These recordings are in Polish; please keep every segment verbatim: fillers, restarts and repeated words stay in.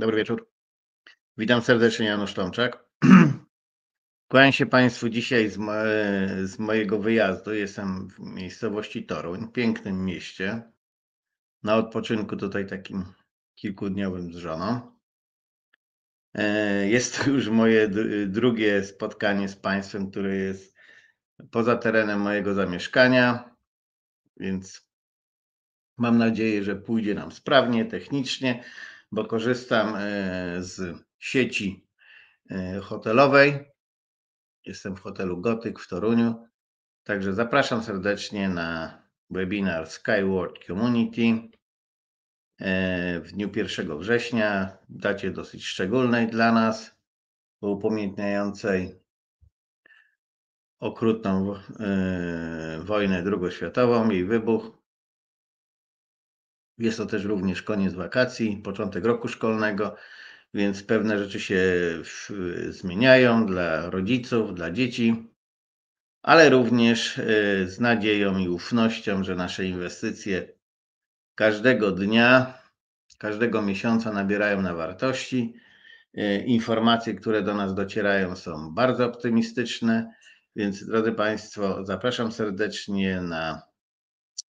Dobry wieczór. Witam serdecznie, Janusz Tomczak. Kłaniam się Państwu dzisiaj z, mo z mojego wyjazdu. Jestem w miejscowości Toruń, pięknym mieście. Na odpoczynku tutaj takim kilkudniowym z żoną. Jest to już moje drugie spotkanie z Państwem, które jest poza terenem mojego zamieszkania, więc mam nadzieję, że pójdzie nam sprawnie, technicznie, bo korzystam z sieci hotelowej. Jestem w hotelu Gotyk w Toruniu, także zapraszam serdecznie na webinar Sky World Community w dniu pierwszego września, w dacie dosyć szczególnej dla nas, upamiętniającej okrutną wojnę drugoświatową, jej wybuch. Jest to też również koniec wakacji, początek roku szkolnego, więc pewne rzeczy się zmieniają dla rodziców, dla dzieci, ale również z nadzieją i ufnością, że nasze inwestycje każdego dnia, każdego miesiąca nabierają na wartości. Informacje, które do nas docierają, są bardzo optymistyczne, więc drodzy Państwo, zapraszam serdecznie na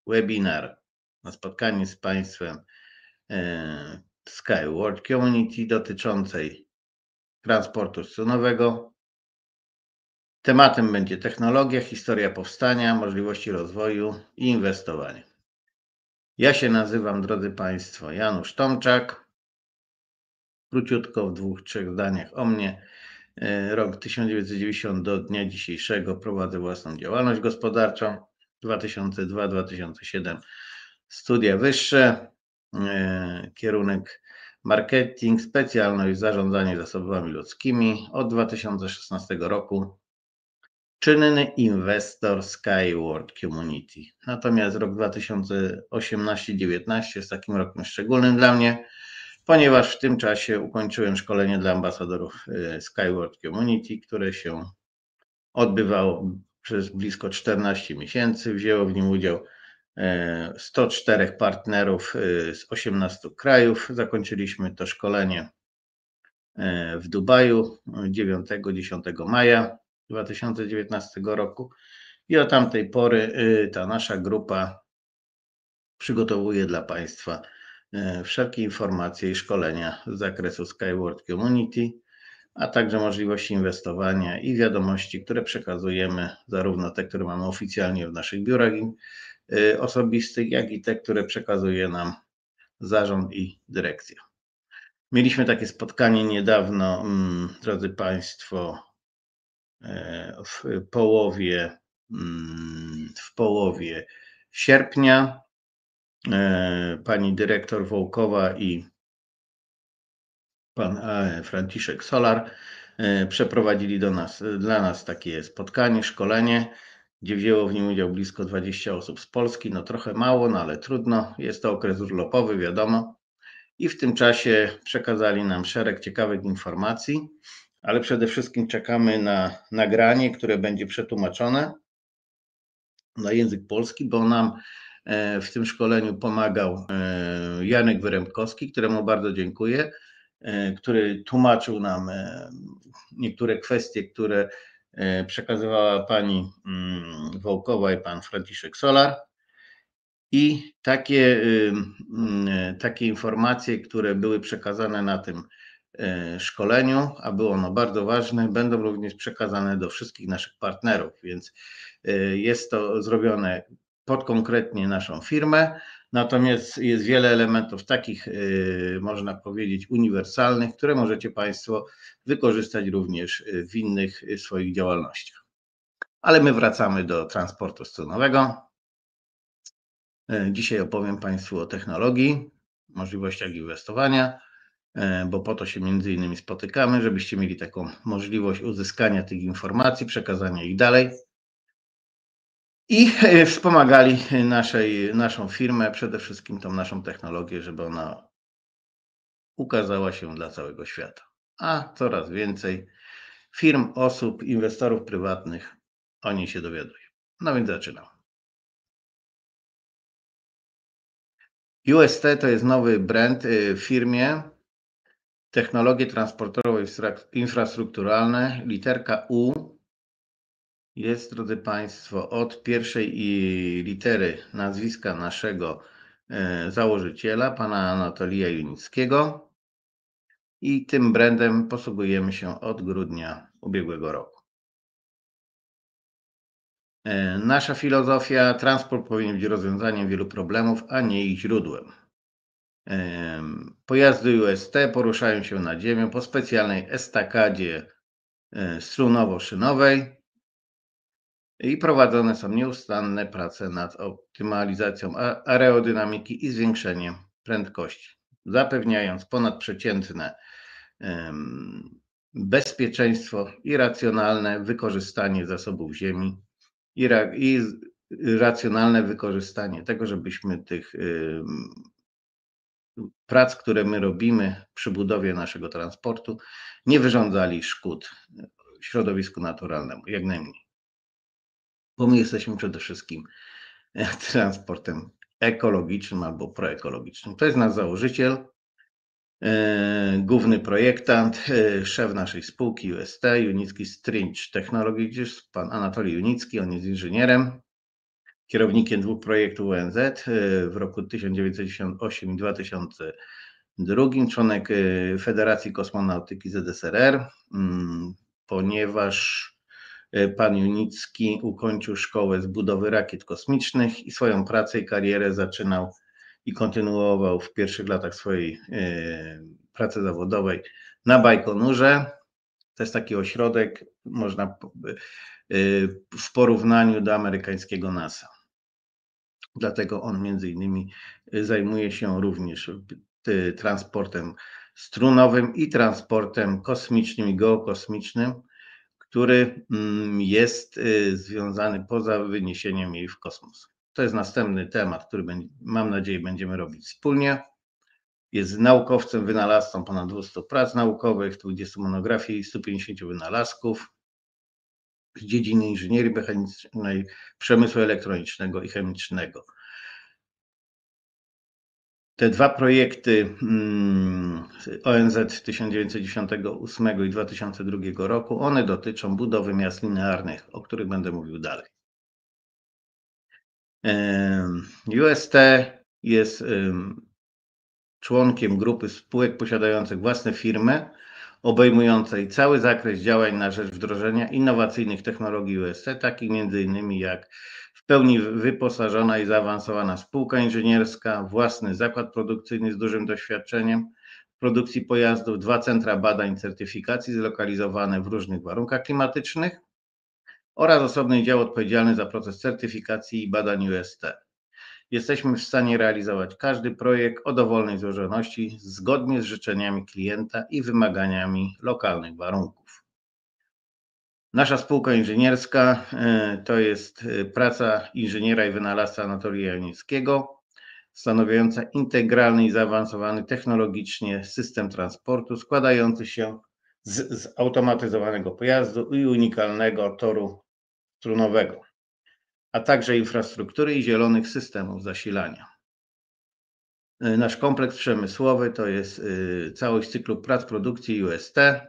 webinar, na spotkanie z Państwem Sky World Community dotyczącej transportu zsunowego. Tematem będzie technologia, historia powstania, możliwości rozwoju i inwestowanie. Ja się nazywam, drodzy Państwo, Janusz Tomczak. Króciutko w dwóch, trzech zdaniach o mnie. Rok tysiąc dziewięćset dziewięćdziesiąty do dnia dzisiejszego prowadzę własną działalność gospodarczą. dwa tysiące drugi do dwa tysiące siódmego studia wyższe, kierunek marketing, specjalność zarządzanie zasobami ludzkimi. Od dwa tysiące szesnastego roku czynny inwestor Sky World Community. Natomiast rok dwa tysiące osiemnasty do dwa tysiące dziewiętnastego jest takim rokiem szczególnym dla mnie, ponieważ w tym czasie ukończyłem szkolenie dla ambasadorów Sky World Community, które się odbywało przez blisko czternaście miesięcy. Wzięło w nim udział sto czterech partnerów z osiemnastu krajów. Zakończyliśmy to szkolenie w Dubaju dziewiątego do dziesiątego maja dwa tysiące dziewiętnastego roku i od tamtej pory ta nasza grupa przygotowuje dla Państwa wszelkie informacje i szkolenia z zakresu Sky World Community, a także możliwości inwestowania i wiadomości, które przekazujemy, zarówno te, które mamy oficjalnie w naszych biurach osobistych, jak i te, które przekazuje nam zarząd i dyrekcja. Mieliśmy takie spotkanie niedawno, drodzy Państwo, w połowie, w połowie sierpnia. Pani dyrektor Wołkowa i pan Franciszek Solar przeprowadzili do nas, dla nas takie spotkanie, szkolenie, gdzie wzięło w nim udział blisko dwadzieścia osób z Polski. No trochę mało, no ale trudno. Jest to okres urlopowy, wiadomo. I w tym czasie przekazali nam szereg ciekawych informacji, ale przede wszystkim czekamy na nagranie, które będzie przetłumaczone na język polski, bo nam w tym szkoleniu pomagał Janek Wyrębkowski, któremu bardzo dziękuję, który tłumaczył nam niektóre kwestie, które przekazywała pani Wołkowa i pan Franciszek Solar, i takie, takie informacje, które były przekazane na tym szkoleniu, a było ono bardzo ważne, będą również przekazane do wszystkich naszych partnerów, więc jest to zrobione pod konkretnie naszą firmę, natomiast jest wiele elementów takich, można powiedzieć, uniwersalnych, które możecie Państwo wykorzystać również w innych swoich działalnościach. Ale my wracamy do transportu zsunowego. Dzisiaj opowiem Państwu o technologii, możliwościach inwestowania, bo po to się między innymi spotykamy, żebyście mieli taką możliwość uzyskania tych informacji, przekazania ich dalej i wspomagali naszej, naszą firmę, przede wszystkim tą naszą technologię, żeby ona ukazała się dla całego świata. A coraz więcej firm, osób, inwestorów prywatnych o niej się dowiaduje. No więc zaczynam. U S T to jest nowy brand w firmie, technologie transportowo-infrastrukturalne. Literka U jest, drodzy Państwo, od pierwszej litery nazwiska naszego założyciela, pana Anatolija Junickiego, i tym brandem posługujemy się od grudnia ubiegłego roku. Nasza filozofia: transport powinien być rozwiązaniem wielu problemów, a nie ich źródłem. Pojazdy U S T poruszają się na ziemię po specjalnej estakadzie strunowo-szynowej i prowadzone są nieustanne prace nad optymalizacją aerodynamiki i zwiększeniem prędkości, zapewniając ponadprzeciętne bezpieczeństwo i racjonalne wykorzystanie zasobów ziemi i, ra i racjonalne wykorzystanie tego, żebyśmy tych y, prac, które my robimy przy budowie naszego transportu, nie wyrządzali szkód środowisku naturalnemu, jak najmniej. Bo my jesteśmy przede wszystkim transportem ekologicznym albo proekologicznym. To jest nasz założyciel, yy, główny projektant, yy, szef naszej spółki U S T, Unicki Strange Technologist, pan Anatolij Junicki. On jest inżynierem, kierownikiem dwóch projektów O N Z yy, w roku tysiąc dziewięćset dziewięćdziesiątym ósmym i dwa tysiące drugim, członek yy, Federacji Kosmonautyki Z S R R, yy, ponieważ pan Junicki ukończył szkołę z budowy rakiet kosmicznych i swoją pracę i karierę zaczynał i kontynuował w pierwszych latach swojej pracy zawodowej na Bajkonurze. To jest taki ośrodek, można w porównaniu do amerykańskiego NASA. Dlatego on między innymi zajmuje się również transportem strunowym i transportem kosmicznym i geokosmicznym, który jest związany poza wyniesieniem jej w kosmos. To jest następny temat, który mam nadzieję będziemy robić wspólnie. Jest naukowcem, wynalazcą ponad dwustu prac naukowych, dwudziestu monografii i stu pięćdziesięciu wynalazków z dziedziny inżynierii mechanicznej, przemysłu elektronicznego i chemicznego. Te dwa projekty O N Z tysiąc dziewięćset dziewięćdziesiątego ósmego i dwa tysiące drugiego roku, one dotyczą budowy miast linearnych, o których będę mówił dalej. U S T jest członkiem grupy spółek posiadających własne firmy, obejmującej cały zakres działań na rzecz wdrożenia innowacyjnych technologii U S T, takich m.in. jak w pełni wyposażona i zaawansowana spółka inżynierska, własny zakład produkcyjny z dużym doświadczeniem produkcji pojazdów, dwa centra badań i certyfikacji zlokalizowane w różnych warunkach klimatycznych oraz osobny dział odpowiedzialny za proces certyfikacji i badań U S T. Jesteśmy w stanie realizować każdy projekt o dowolnej złożoności zgodnie z życzeniami klienta i wymaganiami lokalnych warunków. Nasza spółka inżynierska to jest praca inżyniera i wynalazca Anatolija Junickiego, stanowiąca integralny i zaawansowany technologicznie system transportu składający się z zautomatyzowanego pojazdu i unikalnego toru strunowego, a także infrastruktury i zielonych systemów zasilania. Nasz kompleks przemysłowy to jest całość cyklu prac produkcji U S T,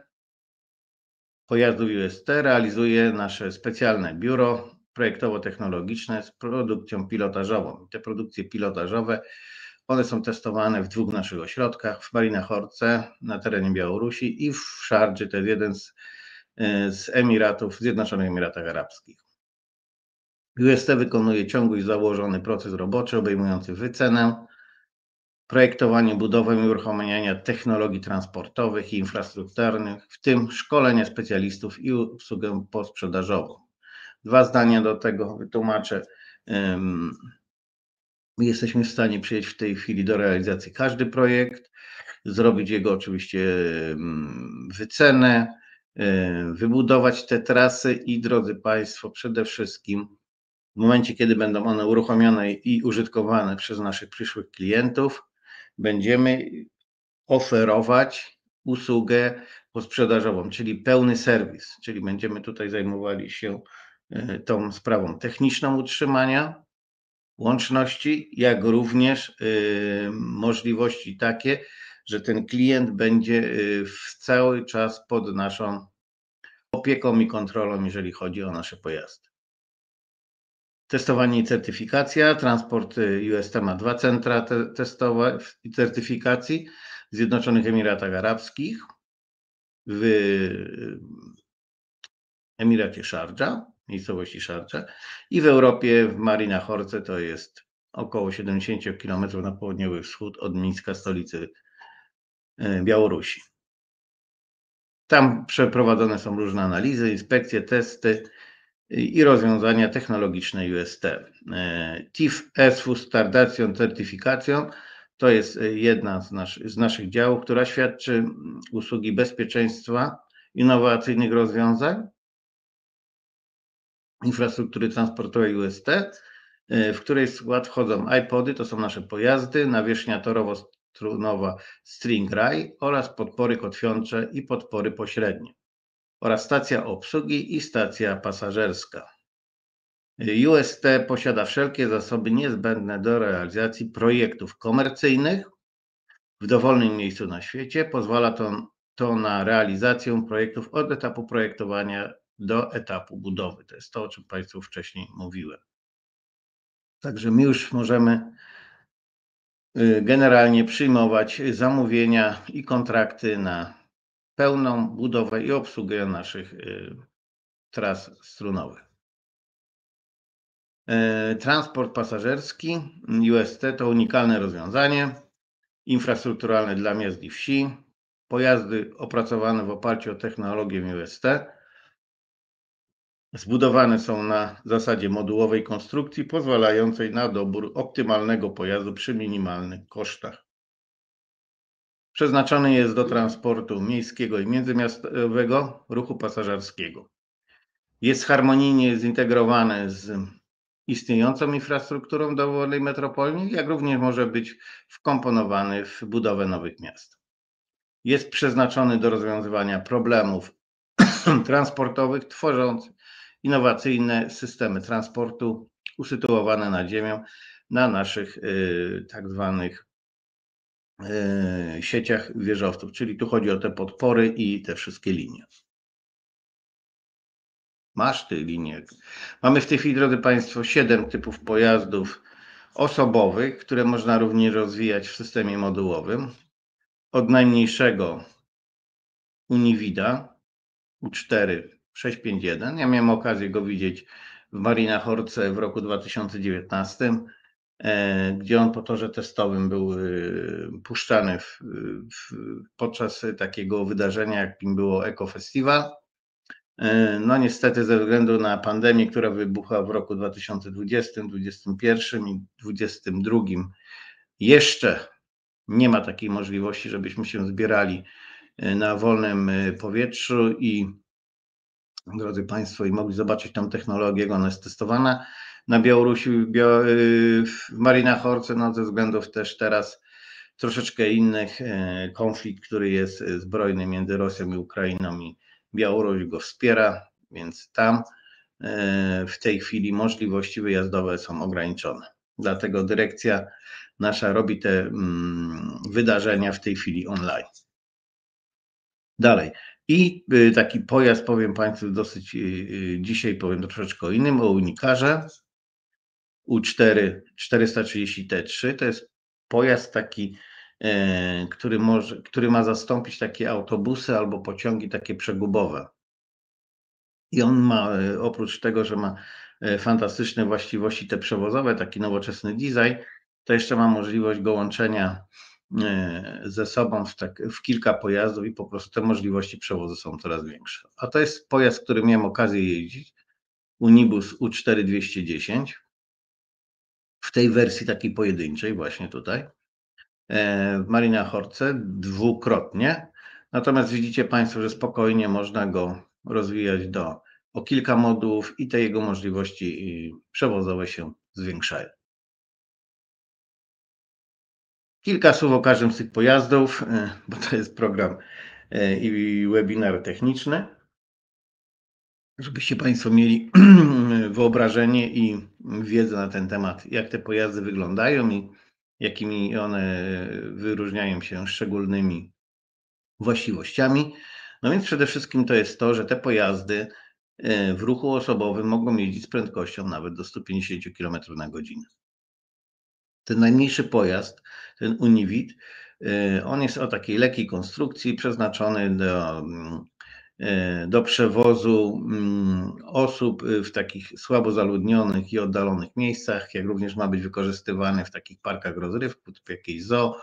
pojazdów U S T. Realizuje nasze specjalne biuro projektowo-technologiczne z produkcją pilotażową. Te produkcje pilotażowe, one są testowane w dwóch naszych ośrodkach, w Marinie Horce na terenie Białorusi i w Szardży, to jest jeden z, z Emiratów, Zjednoczonych Emiratach Arabskich. U S T wykonuje ciągły i założony proces roboczy obejmujący wycenę, projektowanie, budowę i uruchamianie technologii transportowych i infrastrukturalnych, w tym szkolenie specjalistów i obsługę posprzedażową. Dwa zdania do tego wytłumaczę. My jesteśmy w stanie przyjąć w tej chwili do realizacji każdy projekt, zrobić jego oczywiście wycenę, wybudować te trasy i, drodzy Państwo, przede wszystkim w momencie, kiedy będą one uruchomione i użytkowane przez naszych przyszłych klientów, będziemy oferować usługę posprzedażową, czyli pełny serwis, czyli będziemy tutaj zajmowali się tą sprawą techniczną utrzymania, łączności, jak również możliwości takie, że ten klient będzie cały czas pod naszą opieką i kontrolą, jeżeli chodzi o nasze pojazdy. Testowanie i certyfikacja. Transport U S T ma dwa centra te testowa i certyfikacji w Zjednoczonych Emiratach Arabskich, w Emiracie Szardża, miejscowości Szardża, i w Europie w Marina Horce, to jest około siedemdziesiąt kilometrów na południowy wschód od Mińska, stolicy Białorusi. Tam przeprowadzone są różne analizy, inspekcje, testy i rozwiązania technologiczne U S T. T I F S W Stardacją Certyfikacją to jest jedna z, nasz, z naszych działów, która świadczy usługi bezpieczeństwa, innowacyjnych rozwiązań, infrastruktury transportowej U S T, w której skład wchodzą iPody, to są nasze pojazdy, nawierzchnia torowo-strunowa StringRay oraz podpory kotwiące i podpory pośrednie, oraz stacja obsługi i stacja pasażerska. U S T posiada wszelkie zasoby niezbędne do realizacji projektów komercyjnych w dowolnym miejscu na świecie. Pozwala to, to na realizację projektów od etapu projektowania do etapu budowy. To jest to, o czym Państwu wcześniej mówiłem. Także my już możemy generalnie przyjmować zamówienia i kontrakty na pełną budowę i obsługę naszych tras strunowych. Transport pasażerski U S T to unikalne rozwiązanie infrastrukturalne dla miast i wsi. Pojazdy opracowane w oparciu o technologię U S T zbudowane są na zasadzie modułowej konstrukcji pozwalającej na dobór optymalnego pojazdu przy minimalnych kosztach. Przeznaczony jest do transportu miejskiego i międzymiastowego, ruchu pasażerskiego. Jest harmonijnie zintegrowany z istniejącą infrastrukturą dowolnej metropolii, jak również może być wkomponowany w budowę nowych miast. Jest przeznaczony do rozwiązywania problemów transportowych, tworząc innowacyjne systemy transportu usytuowane na ziemię na naszych yy, tak zwanych yy, sieciach wieżowców, czyli tu chodzi o te podpory i te wszystkie linie. Masz tych linijek. Mamy w tej chwili, drodzy Państwo, siedem typów pojazdów osobowych, które można również rozwijać w systemie modułowym. Od najmniejszego Uniwida, U cztery sześć pięć jeden. Ja miałem okazję go widzieć w Marina Horce w roku dwa tysiące dziewiętnastym, gdzie on po torze testowym był puszczany w, w, podczas takiego wydarzenia, jakim było EcoFestival. No niestety ze względu na pandemię, która wybuchła w roku dwa tysiące dwudziestym, dwa tysiące dwudziestym pierwszym i dwa tysiące dwudziestym drugim, jeszcze nie ma takiej możliwości, żebyśmy się zbierali na wolnym powietrzu i, drodzy Państwo, i mogli zobaczyć tą technologię, jak ona jest testowana. Na Białorusi, w Marina Horce, no ze względów też teraz troszeczkę innych, konflikt, który jest zbrojny między Rosją i Ukrainą, i Białoruś go wspiera, więc tam w tej chwili możliwości wyjazdowe są ograniczone. Dlatego dyrekcja nasza robi te wydarzenia w tej chwili online. Dalej. I taki pojazd, powiem Państwu dosyć, dzisiaj powiem troszeczkę o innym, o Unicarze U cztery czterysta trzydzieści T trzy. To jest pojazd taki, który, może, który ma zastąpić takie autobusy albo pociągi takie przegubowe. I on ma, oprócz tego, że ma fantastyczne właściwości te przewozowe, taki nowoczesny design, to jeszcze ma możliwość go łączenia ze sobą w, tak, w kilka pojazdów i po prostu te możliwości przewozu są coraz większe. A to jest pojazd, który miałem okazję jeździć, Unibus U cztery dwieście dziesięć, w tej wersji takiej pojedynczej właśnie tutaj, w Marina Horce dwukrotnie. Natomiast widzicie Państwo, że spokojnie można go rozwijać do, o kilka modułów i te jego możliwości przewozowe się zwiększają. Kilka słów o każdym z tych pojazdów, bo to jest program i webinar techniczny, żebyście Państwo mieli wyobrażenie i wiedzę na ten temat, jak te pojazdy wyglądają i jakimi one wyróżniają się szczególnymi właściwościami. No więc przede wszystkim to jest to, że te pojazdy w ruchu osobowym mogą jeździć z prędkością nawet do stu pięćdziesięciu kilometrów na godzinę. Ten najmniejszy pojazd, ten Univit, on jest o takiej lekkiej konstrukcji, przeznaczony do, do przewozu osób w takich słabo zaludnionych i oddalonych miejscach, jak również ma być wykorzystywany w takich parkach rozrywki, typu jakieś zoo,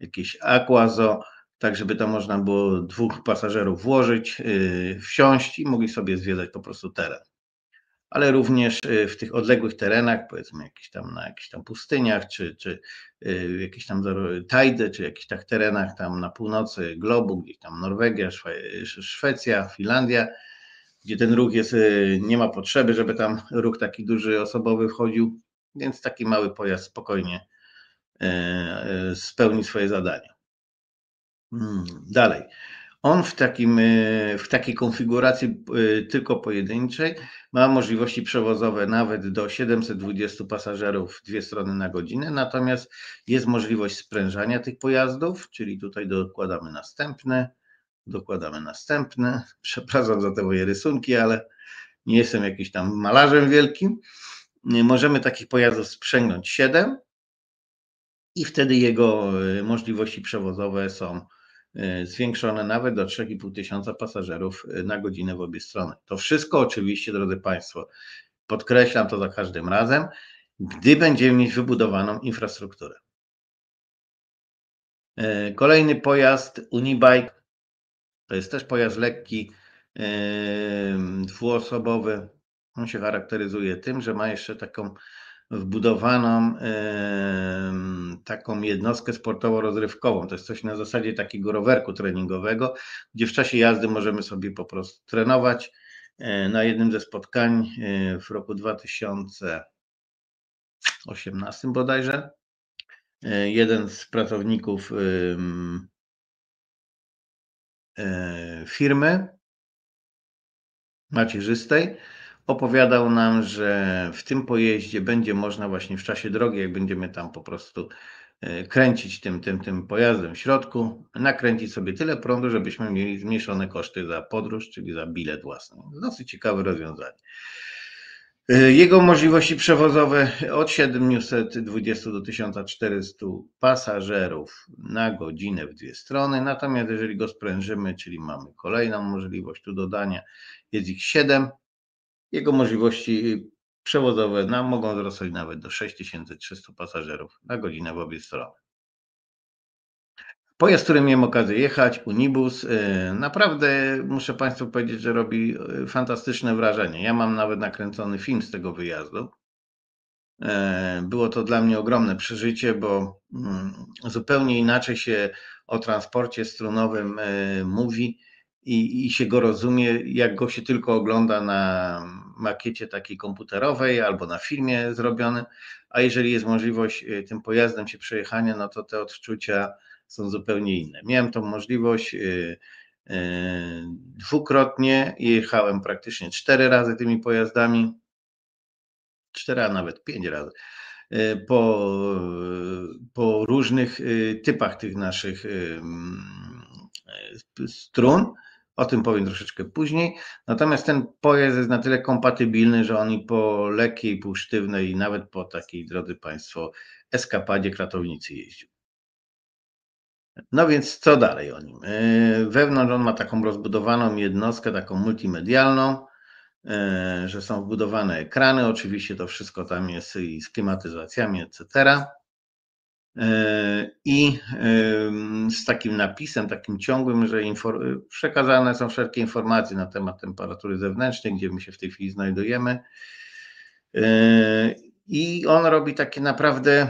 jakieś aquazoo, tak żeby tam można było dwóch pasażerów włożyć, wsiąść i mogli sobie zwiedzać po prostu teren. Ale również w tych odległych terenach, powiedzmy jakichś tam, na jakichś tam pustyniach, czy, czy y, jakieś tam tajdy, czy jakichś tak terenach tam na północy globu, gdzieś tam Norwegia, Szwe Szwecja, Finlandia, gdzie ten ruch jest, y, nie ma potrzeby, żeby tam ruch taki duży osobowy wchodził, więc taki mały pojazd spokojnie y, y, spełni swoje zadanie. Hmm, dalej. On w, takim, w takiej konfiguracji tylko pojedynczej ma możliwości przewozowe nawet do siedemset dwudziestu pasażerów dwie strony na godzinę, natomiast jest możliwość sprężania tych pojazdów, czyli tutaj dokładamy następny, dokładamy następny, przepraszam za te moje rysunki, ale nie jestem jakimś tam malarzem wielkim. Możemy takich pojazdów sprzęgnąć siedem i wtedy jego możliwości przewozowe są zwiększone nawet do trzech i pół tysiąca pasażerów na godzinę w obie strony. To wszystko oczywiście, drodzy Państwo, podkreślam to za każdym razem, gdy będziemy mieć wybudowaną infrastrukturę. Kolejny pojazd, Unibike, to jest też pojazd lekki, dwuosobowy. On się charakteryzuje tym, że ma jeszcze taką wbudowaną y, taką jednostkę sportowo-rozrywkową. To jest coś na zasadzie takiego rowerku treningowego, gdzie w czasie jazdy możemy sobie po prostu trenować. Y, na jednym ze spotkań y, w roku dwa tysiące osiemnastym bodajże y, jeden z pracowników y, y, firmy macierzystej opowiadał nam, że w tym pojeździe będzie można właśnie w czasie drogi, jak będziemy tam po prostu kręcić tym, tym, tym pojazdem w środku, nakręcić sobie tyle prądu, żebyśmy mieli zmniejszone koszty za podróż, czyli za bilet własny. Dosyć ciekawe rozwiązanie. Jego możliwości przewozowe od siedmiuset dwudziestu do tysiąca czterystu pasażerów na godzinę w dwie strony, natomiast jeżeli go sprężymy, czyli mamy kolejną możliwość tu dodania, jest ich siedem, jego możliwości przewozowe nam mogą wzrosnąć nawet do sześciu tysięcy trzystu pasażerów na godzinę w obie strony. Pojazd, którym miałem okazję jechać, Unibus, naprawdę muszę Państwu powiedzieć, że robi fantastyczne wrażenie. Ja mam nawet nakręcony film z tego wyjazdu. Było to dla mnie ogromne przeżycie, bo zupełnie inaczej się o transporcie strunowym mówi I, i się go rozumie, jak go się tylko ogląda na makiecie takiej komputerowej albo na filmie zrobionym, a jeżeli jest możliwość tym pojazdem się przejechania, no to te odczucia są zupełnie inne. Miałem tą możliwość yy, yy, dwukrotnie, jechałem praktycznie cztery razy tymi pojazdami, cztery, a nawet pięć razy, yy, po, yy, po różnych yy, typach tych naszych yy, strun. O tym powiem troszeczkę później. Natomiast ten pojazd jest na tyle kompatybilny, że on i po lekkiej, półsztywnej i nawet po takiej, drodzy Państwo, eskapadzie kratownicy jeździł. No więc co dalej o nim? Wewnątrz on ma taką rozbudowaną jednostkę, taką multimedialną, że są wbudowane ekrany. Oczywiście to wszystko tam jest i z klimatyzacjami, et cetera. I z takim napisem, takim ciągłym, że przekazane są wszelkie informacje na temat temperatury zewnętrznej, gdzie my się w tej chwili znajdujemy. I on robi takie naprawdę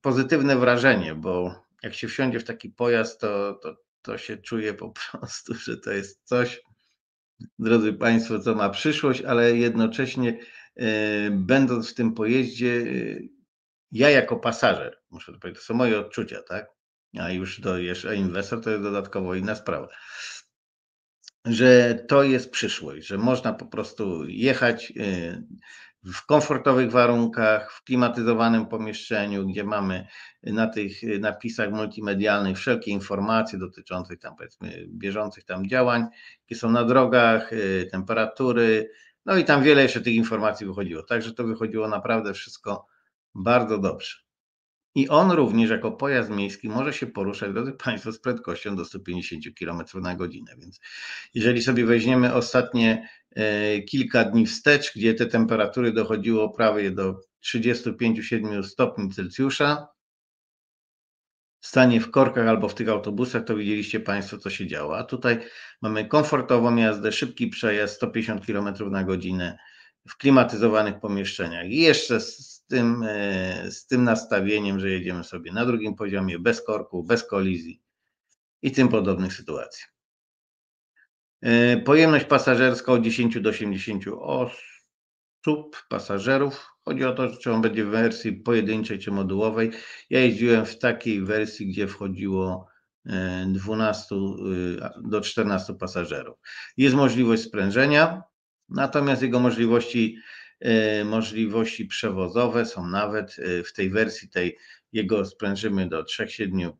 pozytywne wrażenie, bo jak się wsiądzie w taki pojazd, to, to, to się czuje po prostu, że to jest coś, drodzy Państwo, co ma przyszłość, ale jednocześnie będąc w tym pojeździe, ja jako pasażer, muszę to powiedzieć, to są moje odczucia, tak? A już do jeszcze inwestor to jest dodatkowo inna sprawa. Że to jest przyszłość, że można po prostu jechać w komfortowych warunkach, w klimatyzowanym pomieszczeniu, gdzie mamy na tych napisach multimedialnych wszelkie informacje dotyczące tam, powiedzmy, bieżących tam działań, jakie są na drogach, temperatury, no i tam wiele jeszcze tych informacji wychodziło. Także to wychodziło naprawdę wszystko bardzo dobrze. I on również jako pojazd miejski może się poruszać, drodzy Państwo, z prędkością do stu pięćdziesięciu kilometrów na godzinę. Więc jeżeli sobie weźmiemy ostatnie kilka dni wstecz, gdzie te temperatury dochodziło prawie do trzydziestu pięciu do siedmiu stopni Celsjusza, stanie w korkach albo w tych autobusach, to widzieliście Państwo, co się działo. A tutaj mamy komfortową jazdę, szybki przejazd, sto pięćdziesiąt kilometrów na godzinę w klimatyzowanych pomieszczeniach. I jeszcze z tym, z tym nastawieniem, że jedziemy sobie na drugim poziomie, bez korku, bez kolizji i tym podobnych sytuacji. Pojemność pasażerska od dziesięciu do osiemdziesięciu osób, pasażerów. Chodzi o to, czy on będzie w wersji pojedynczej, czy modułowej. Ja jeździłem w takiej wersji, gdzie wchodziło dwunastu do czternastu pasażerów. Jest możliwość sprężenia, natomiast jego możliwości, możliwości przewozowe są nawet w tej wersji, tej jego sprężymy do trzech do siedmiu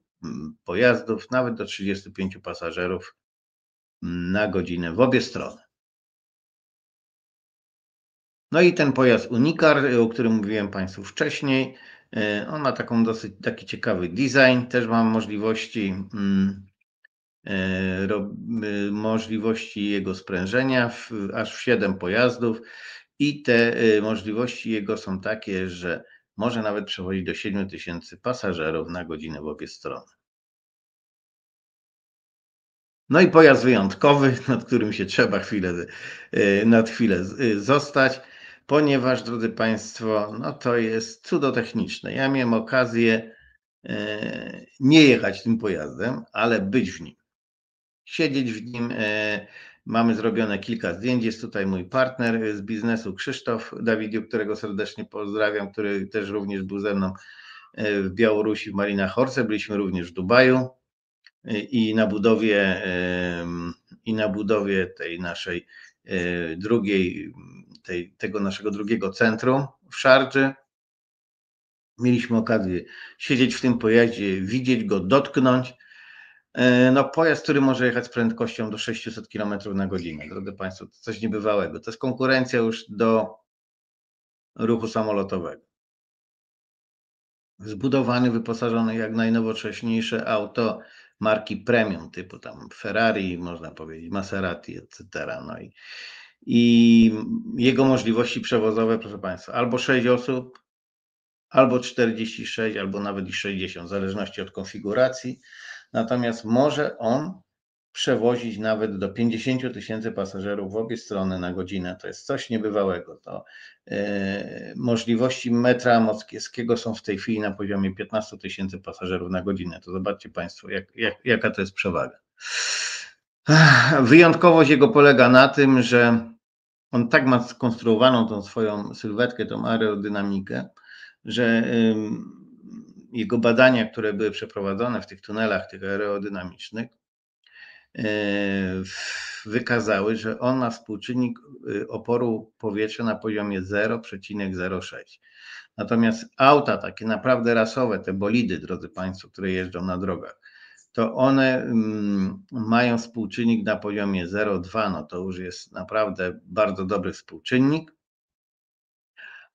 pojazdów, nawet do trzydziestu pięciu pasażerów na godzinę w obie strony. No i ten pojazd Unicar, o którym mówiłem Państwu wcześniej, on ma taką dosyć, taki ciekawy design, też mam możliwości, możliwości jego sprężenia w, aż w siedmiu pojazdów i te możliwości jego są takie, że może nawet przewozić do siedmiu tysięcy pasażerów na godzinę w obie strony. No i pojazd wyjątkowy, nad którym się trzeba chwilę, nad chwilę zostać, ponieważ, drodzy Państwo, no to jest cudo techniczne. Ja miałem okazję nie jechać tym pojazdem, ale być w nim, siedzieć w nim. Mamy zrobione kilka zdjęć. Jest tutaj mój partner z biznesu, Krzysztof Dawidiuk, którego serdecznie pozdrawiam, który też również był ze mną w Białorusi, w Marina Horce. Byliśmy również w Dubaju i na budowie, i na budowie tej naszej drugiej, tej, tego naszego drugiego centrum w Szardży. Mieliśmy okazję siedzieć w tym pojeździe, widzieć go, dotknąć. No, pojazd, który może jechać z prędkością do sześciuset kilometrów na godzinę. Drodzy Państwo, to coś niebywałego. To jest konkurencja już do ruchu samolotowego. Zbudowany, wyposażony jak najnowocześniejsze auto marki premium, typu tam Ferrari, można powiedzieć, Maserati, et cetera. No i, i jego możliwości przewozowe, proszę Państwa, albo sześć osób, albo czterdzieści sześć, albo nawet i sześćdziesiąt, w zależności od konfiguracji. Natomiast może on przewozić nawet do pięćdziesięciu tysięcy pasażerów w obie strony na godzinę. To jest coś niebywałego. To yy, możliwości metra moskiewskiego są w tej chwili na poziomie piętnastu tysięcy pasażerów na godzinę. To zobaczcie Państwo, jak, jak, jaka to jest przewaga. Wyjątkowość jego polega na tym, że on tak ma skonstruowaną tą swoją sylwetkę, tą aerodynamikę, że yy, jego badania, które były przeprowadzone w tych tunelach, tych aerodynamicznych, wykazały, że on ma współczynnik oporu powietrza na poziomie zero przecinek zero sześć. Natomiast auta takie naprawdę rasowe, te bolidy, drodzy Państwo, które jeżdżą na drogach, to one mają współczynnik na poziomie zero przecinek dwa, no to już jest naprawdę bardzo dobry współczynnik.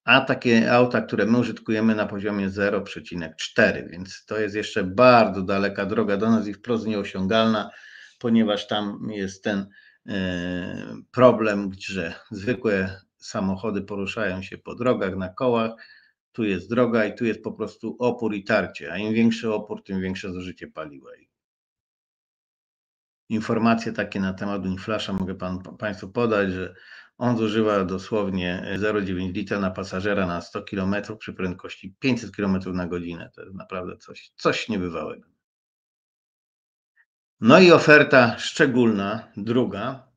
A takie auta, które my użytkujemy, na poziomie zero przecinek cztery, więc to jest jeszcze bardzo daleka droga do nas i wprost nieosiągalna, ponieważ tam jest ten problem, że zwykłe samochody poruszają się po drogach, na kołach, tu jest droga i tu jest po prostu opór i tarcie, a im większy opór, tym większe zużycie paliwa. Informacje takie na temat Uniflasha mogę pan, Państwu podać, że on zużywa dosłownie zero przecinek dziewięć litra na pasażera na sto kilometrów przy prędkości pięćset kilometrów na godzinę. To jest naprawdę coś, coś niebywałego. No i oferta szczególna, druga,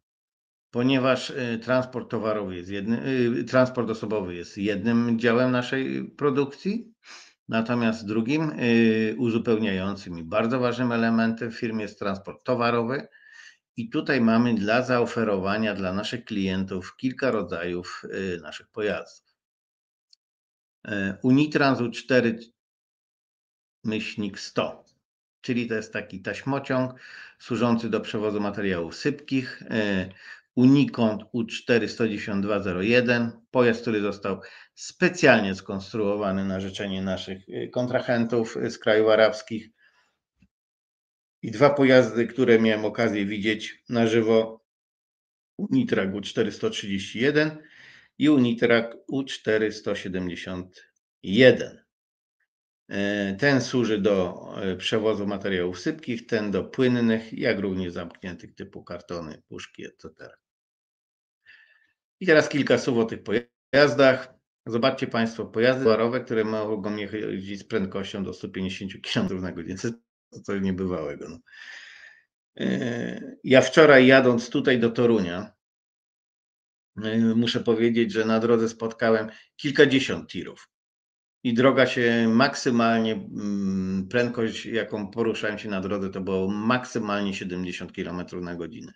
ponieważ transport towarowy jest jednym, transport osobowy jest jednym działem naszej produkcji, natomiast drugim uzupełniającym i bardzo ważnym elementem w firmie jest transport towarowy. I tutaj mamy dla zaoferowania dla naszych klientów kilka rodzajów naszych pojazdów. Unitrans U cztery myślnik sto, czyli to jest taki taśmociąg służący do przewozu materiałów sypkich. Unicont U cztery jeden zero dwa zero jeden, pojazd, który został specjalnie skonstruowany na życzenie naszych kontrahentów z krajów arabskich. I dwa pojazdy, które miałem okazję widzieć na żywo, Unitrug U cztery trzydzieści jeden i Unitrug U cztery siedemdziesiąt jeden. Ten służy do przewozu materiałów sypkich, ten do płynnych, jak również zamkniętych typu kartony, puszki, et cetera. I teraz kilka słów o tych pojazdach. Zobaczcie Państwo, pojazdy towarowe, które mogą jeździć z prędkością do stu pięćdziesięciu kilometrów na godzinę. To coś niebywałego. No. Ja wczoraj, jadąc tutaj do Torunia, muszę powiedzieć, że na drodze spotkałem kilkadziesiąt tirów. I droga się maksymalnie, prędkość, jaką poruszałem się na drodze, to było maksymalnie siedemdziesiąt kilometrów na godzinę.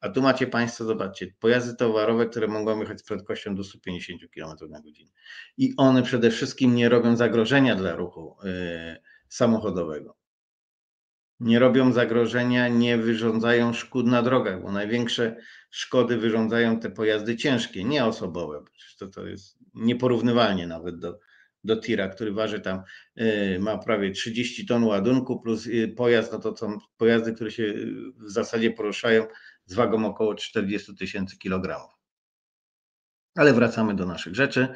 A tu macie Państwo, zobaczcie, pojazdy towarowe, które mogą jechać z prędkością do stu pięćdziesięciu kilometrów na godzinę. I one przede wszystkim nie robią zagrożenia dla ruchu y, samochodowego. Nie robią zagrożenia, nie wyrządzają szkód na drogach, bo największe szkody wyrządzają te pojazdy ciężkie, nie osobowe. To, to jest nieporównywalnie nawet do do tira, który waży tam, y, ma prawie trzydzieści ton ładunku plus y, pojazd, no to są pojazdy, które się w zasadzie poruszają z wagą około czterdziestu tysięcy kilogramów. Ale wracamy do naszych rzeczy.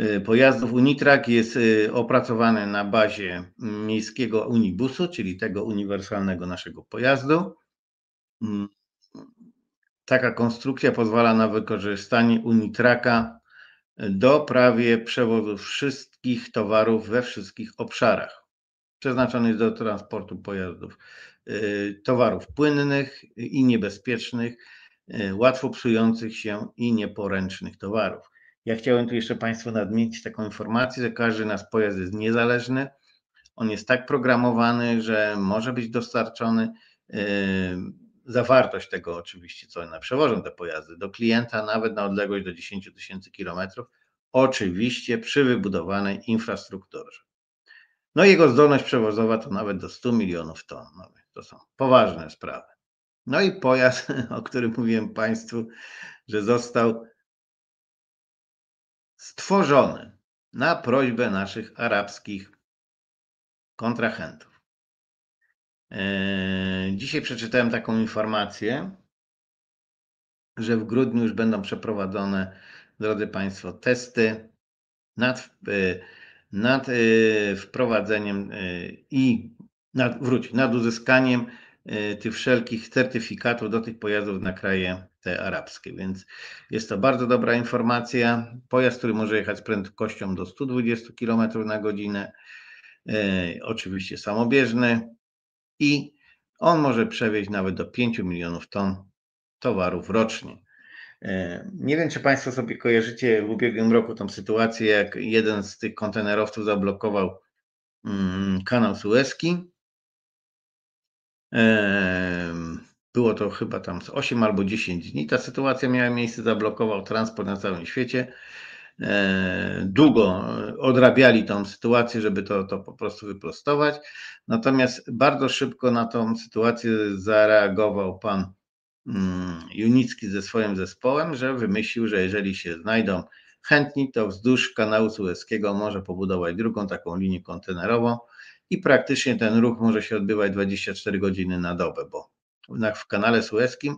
Y, pojazdów Unitrans jest y, opracowany na bazie miejskiego Unibusu, czyli tego uniwersalnego naszego pojazdu. Y, taka konstrukcja pozwala na wykorzystanie Unitraka do prawie przewozu wszystkich towarów we wszystkich obszarach. Przeznaczony jest do transportu pojazdów, towarów płynnych i niebezpiecznych, łatwo psujących się i nieporęcznych towarów. Ja chciałem tu jeszcze Państwu nadmienić taką informację, że każdy nasz pojazd jest niezależny. On jest tak programowany, że może być dostarczony, zawartość tego oczywiście, co one przewożą te pojazdy, do klienta nawet na odległość do dziesięciu tysięcy kilometrów, oczywiście przy wybudowanej infrastrukturze. No i jego zdolność przewozowa to nawet do stu milionów ton. To są poważne sprawy. No i pojazd, o którym mówiłem Państwu, że został stworzony na prośbę naszych arabskich kontrahentów. Dzisiaj przeczytałem taką informację, że w grudniu już będą przeprowadzone, drodzy Państwo, testy nad, nad wprowadzeniem i nad, wróć, nad uzyskaniem tych wszelkich certyfikatów do tych pojazdów na kraje te arabskie. Więc jest to bardzo dobra informacja. Pojazd, który może jechać z prędkością do stu dwudziestu kilometrów na godzinę, oczywiście samobieżny. I on może przewieźć nawet do pięciu milionów ton towarów rocznie. Nie wiem, czy Państwo sobie kojarzycie w ubiegłym roku tą sytuację, jak jeden z tych kontenerowców zablokował kanał Suezki. Było to chyba tam z osiem albo dziesięć dni. Ta sytuacja miała miejsce, zablokował transport na całym świecie. Długo odrabiali tą sytuację, żeby to, to po prostu wyprostować. Natomiast bardzo szybko na tą sytuację zareagował pan Junicki ze swoim zespołem, że wymyślił, że jeżeli się znajdą chętni, to wzdłuż kanału Suezkiego może pobudować drugą taką linię kontenerową i praktycznie ten ruch może się odbywać dwadzieścia cztery godziny na dobę, bo w kanale Suezkim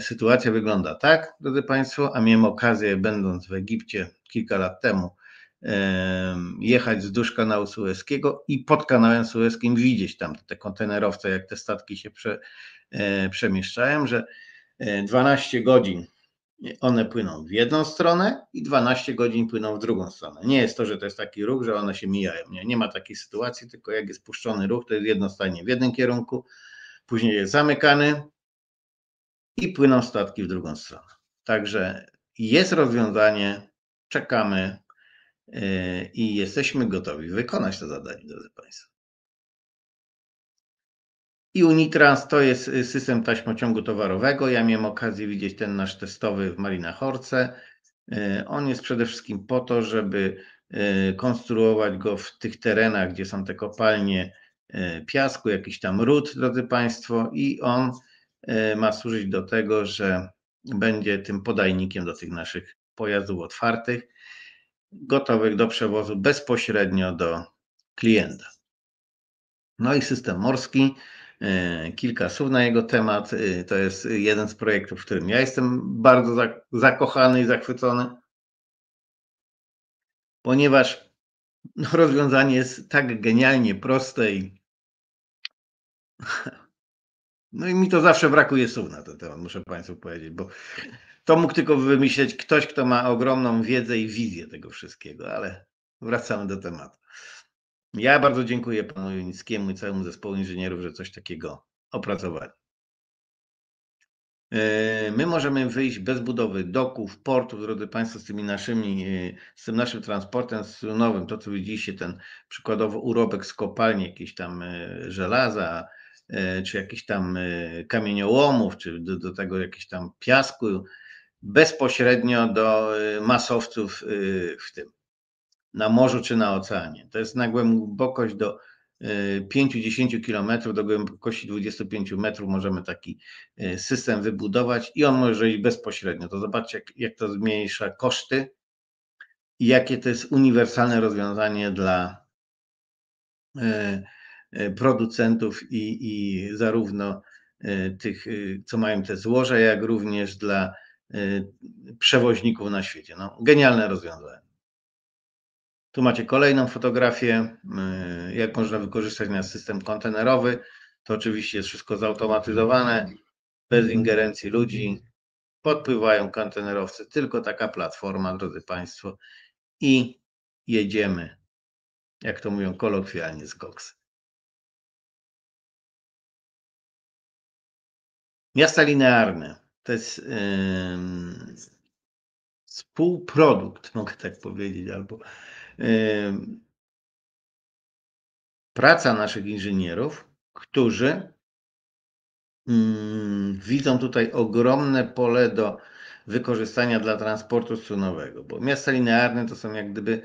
sytuacja wygląda tak, drodzy Państwo, a miałem okazję, będąc w Egipcie kilka lat temu, jechać wzdłuż kanału Suezkiego i pod kanałem Suezkim widzieć tam te kontenerowce, jak te statki się prze, przemieszczają, że dwanaście godzin one płyną w jedną stronę i dwanaście godzin płyną w drugą stronę. Nie jest to, że to jest taki ruch, że one się mijają. Nie, nie ma takiej sytuacji, tylko jak jest puszczony ruch, to jest jednostajnie w jednym kierunku, później jest zamykany, i płyną statki w drugą stronę. Także jest rozwiązanie, czekamy i jesteśmy gotowi wykonać to zadanie, drodzy Państwo. I Unitrans to jest system taśmociągu towarowego. Ja miałem okazję widzieć ten nasz testowy w Marina Horce. On jest przede wszystkim po to, żeby konstruować go w tych terenach, gdzie są te kopalnie piasku, jakiś tam ród, drodzy Państwo, i on ma służyć do tego, że będzie tym podajnikiem do tych naszych pojazdów otwartych, gotowych do przewozu bezpośrednio do klienta. No i system morski, kilka słów na jego temat. To jest jeden z projektów, w którym ja jestem bardzo zakochany i zachwycony, ponieważ rozwiązanie jest tak genialnie proste i no i mi to zawsze brakuje słów na ten temat, muszę Państwu powiedzieć, bo to mógł tylko wymyśleć ktoś, kto ma ogromną wiedzę i wizję tego wszystkiego, ale wracamy do tematu. Ja bardzo dziękuję panu Junickiemu i całemu zespołowi inżynierów, że coś takiego opracowali. My możemy wyjść bez budowy doków, portów, drodzy Państwo, z tymi naszymi, z tym naszym transportem strunowym. To, co widzieliście, ten przykładowo urobek z kopalni, jakieś tam żelaza, czy jakichś tam kamieniołomów, czy do, do tego jakichś tam piasku, bezpośrednio do masowców w tym, na morzu czy na oceanie. To jest na głębokość do pięciu do dziesięciu kilometrów, do głębokości dwudziestu pięciu metrów możemy taki system wybudować i on może iść bezpośrednio. To zobaczcie, jak, jak to zmniejsza koszty i jakie to jest uniwersalne rozwiązanie dla producentów i, i zarówno tych, co mają te złoża, jak również dla przewoźników na świecie. No, genialne rozwiązanie. Tu macie kolejną fotografię, jak można wykorzystać nasz system kontenerowy. To oczywiście jest wszystko zautomatyzowane, bez ingerencji ludzi. Podpływają kontenerowcy, tylko taka platforma, drodzy Państwo, i jedziemy, jak to mówią kolokwialnie, z koksy. Miasta linearne to jest yy, współprodukt, mogę tak powiedzieć, albo yy, praca naszych inżynierów, którzy yy, widzą tutaj ogromne pole do wykorzystania dla transportu strunowego, bo miasta linearne to są jak gdyby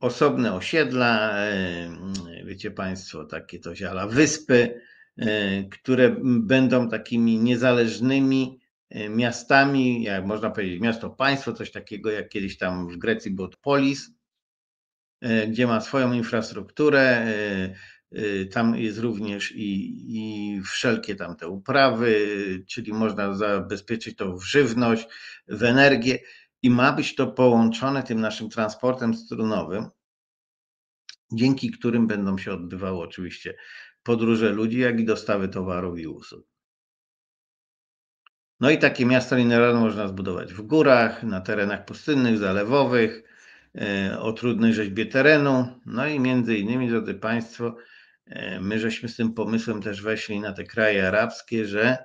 osobne osiedla, yy, wiecie Państwo, takie to ziala wyspy, które będą takimi niezależnymi miastami, jak można powiedzieć miasto państwo, coś takiego jak kiedyś tam w Grecji było polis, gdzie ma swoją infrastrukturę, tam jest również i, i wszelkie tam te uprawy, czyli można zabezpieczyć to w żywność, w energię i ma być to połączone tym naszym transportem strunowym, dzięki którym będą się odbywały oczywiście podróże ludzi, jak i dostawy towarów i usług. No i takie miasto linearne można zbudować w górach, na terenach pustynnych, zalewowych, o trudnej rzeźbie terenu. No i między innymi, drodzy Państwo, my żeśmy z tym pomysłem też weszli na te kraje arabskie, że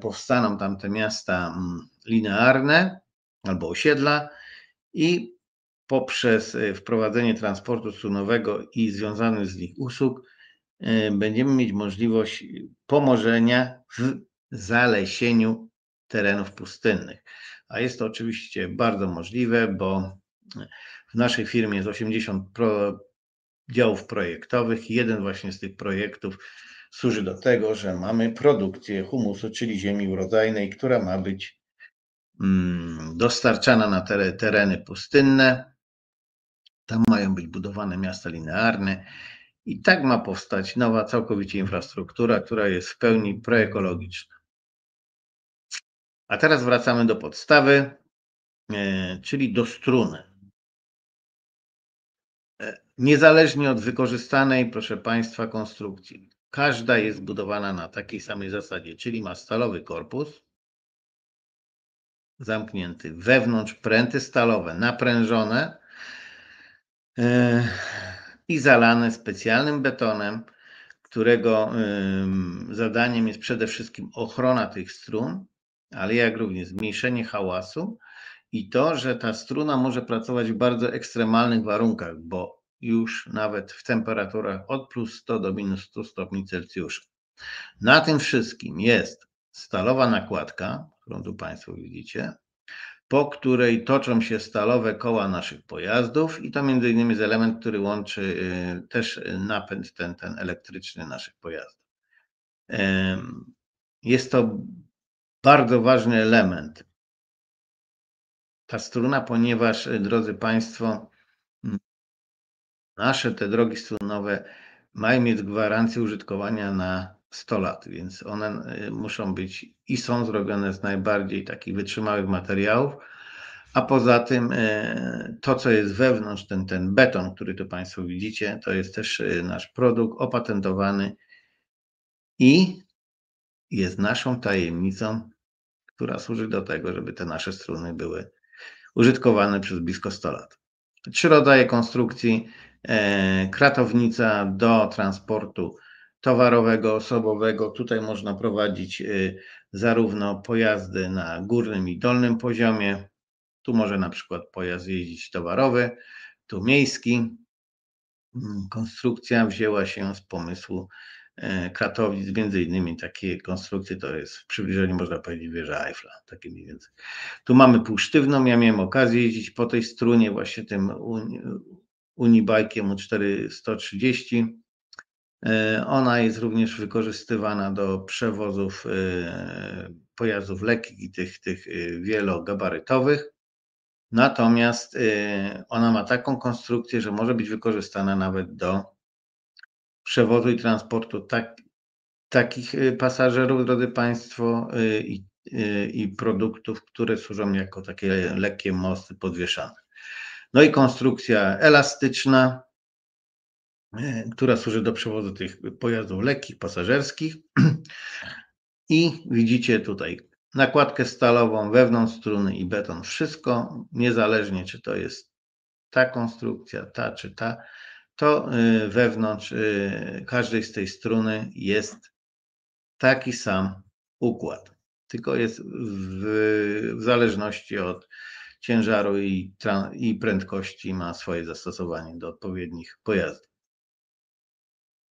powstaną tam te miasta linearne albo osiedla i poprzez wprowadzenie transportu strunowego i związanych z nich usług będziemy mieć możliwość pomożenia w zalesieniu terenów pustynnych. A jest to oczywiście bardzo możliwe, bo w naszej firmie jest osiemdziesiąt działów projektowych i jeden właśnie z tych projektów służy do tego, że mamy produkcję humusu, czyli ziemi urodzajnej, która ma być dostarczana na tereny pustynne. Tam mają być budowane miasta linearne. I tak ma powstać nowa, całkowicie infrastruktura, która jest w pełni proekologiczna. A teraz wracamy do podstawy, czyli do struny. Niezależnie od wykorzystanej, proszę Państwa, konstrukcji, każda jest budowana na takiej samej zasadzie, czyli ma stalowy korpus, zamknięty wewnątrz, pręty stalowe, naprężone, i zalane specjalnym betonem, którego zadaniem jest przede wszystkim ochrona tych strun, ale jak również zmniejszenie hałasu i to, że ta struna może pracować w bardzo ekstremalnych warunkach, bo już nawet w temperaturach od plus stu do minus stu stopni Celsjusza. Na tym wszystkim jest stalowa nakładka, którą tu Państwo widzicie, po której toczą się stalowe koła naszych pojazdów i to między innymi jest element, który łączy też napęd ten, ten elektryczny naszych pojazdów. Jest to bardzo ważny element, ta struna, ponieważ, drodzy Państwo, nasze te drogi strunowe mają mieć gwarancję użytkowania na sto lat, więc one muszą być i są zrobione z najbardziej takich wytrzymałych materiałów, a poza tym to, co jest wewnątrz, ten, ten beton, który tu Państwo widzicie, to jest też nasz produkt opatentowany i jest naszą tajemnicą, która służy do tego, żeby te nasze struny były użytkowane przez blisko sto lat. Trzy rodzaje konstrukcji, kratownica do transportu towarowego, osobowego. Tutaj można prowadzić zarówno pojazdy na górnym i dolnym poziomie. Tu może na przykład pojazd jeździć towarowy, tu miejski. Konstrukcja wzięła się z pomysłu Kratowic, między innymi takie konstrukcje, to jest w przybliżeniu można powiedzieć wieża Eiffla, takie mniej więcej. Tu mamy półsztywną, ja miałem okazję jeździć po tej strunie właśnie tym Unibike'iem U cztery sto trzydzieści. Ona jest również wykorzystywana do przewozów pojazdów lekkich i tych, tych wielogabarytowych. Natomiast ona ma taką konstrukcję, że może być wykorzystana nawet do przewozu i transportu tak, takich pasażerów, drodzy Państwo, i, i produktów, które służą jako takie lekkie mosty podwieszane. No i konstrukcja elastyczna, która służy do przewozu tych pojazdów lekkich, pasażerskich. I widzicie tutaj nakładkę stalową, wewnątrz struny i beton, wszystko, niezależnie czy to jest ta konstrukcja, ta czy ta, to wewnątrz każdej z tej struny jest taki sam układ, tylko jest w, w zależności od ciężaru i, i prędkości ma swoje zastosowanie do odpowiednich pojazdów.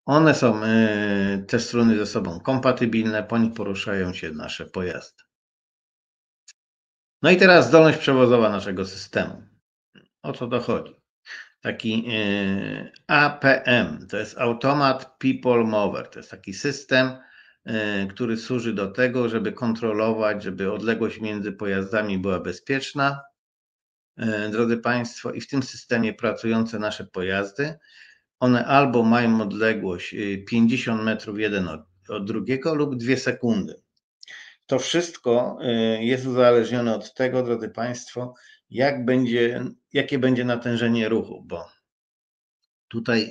One są, te struny, ze sobą kompatybilne, po nich poruszają się nasze pojazdy. No i teraz zdolność przewozowa naszego systemu. O co to chodzi? Taki A P M, to jest Automat People Mover, to jest taki system, który służy do tego, żeby kontrolować, żeby odległość między pojazdami była bezpieczna. Drodzy Państwo, i w tym systemie pracujące nasze pojazdy, one albo mają odległość pięćdziesiąt metrów jeden od, od drugiego lub dwie sekundy. To wszystko jest uzależnione od tego, drodzy Państwo, Jak będzie, jakie będzie natężenie ruchu, bo tutaj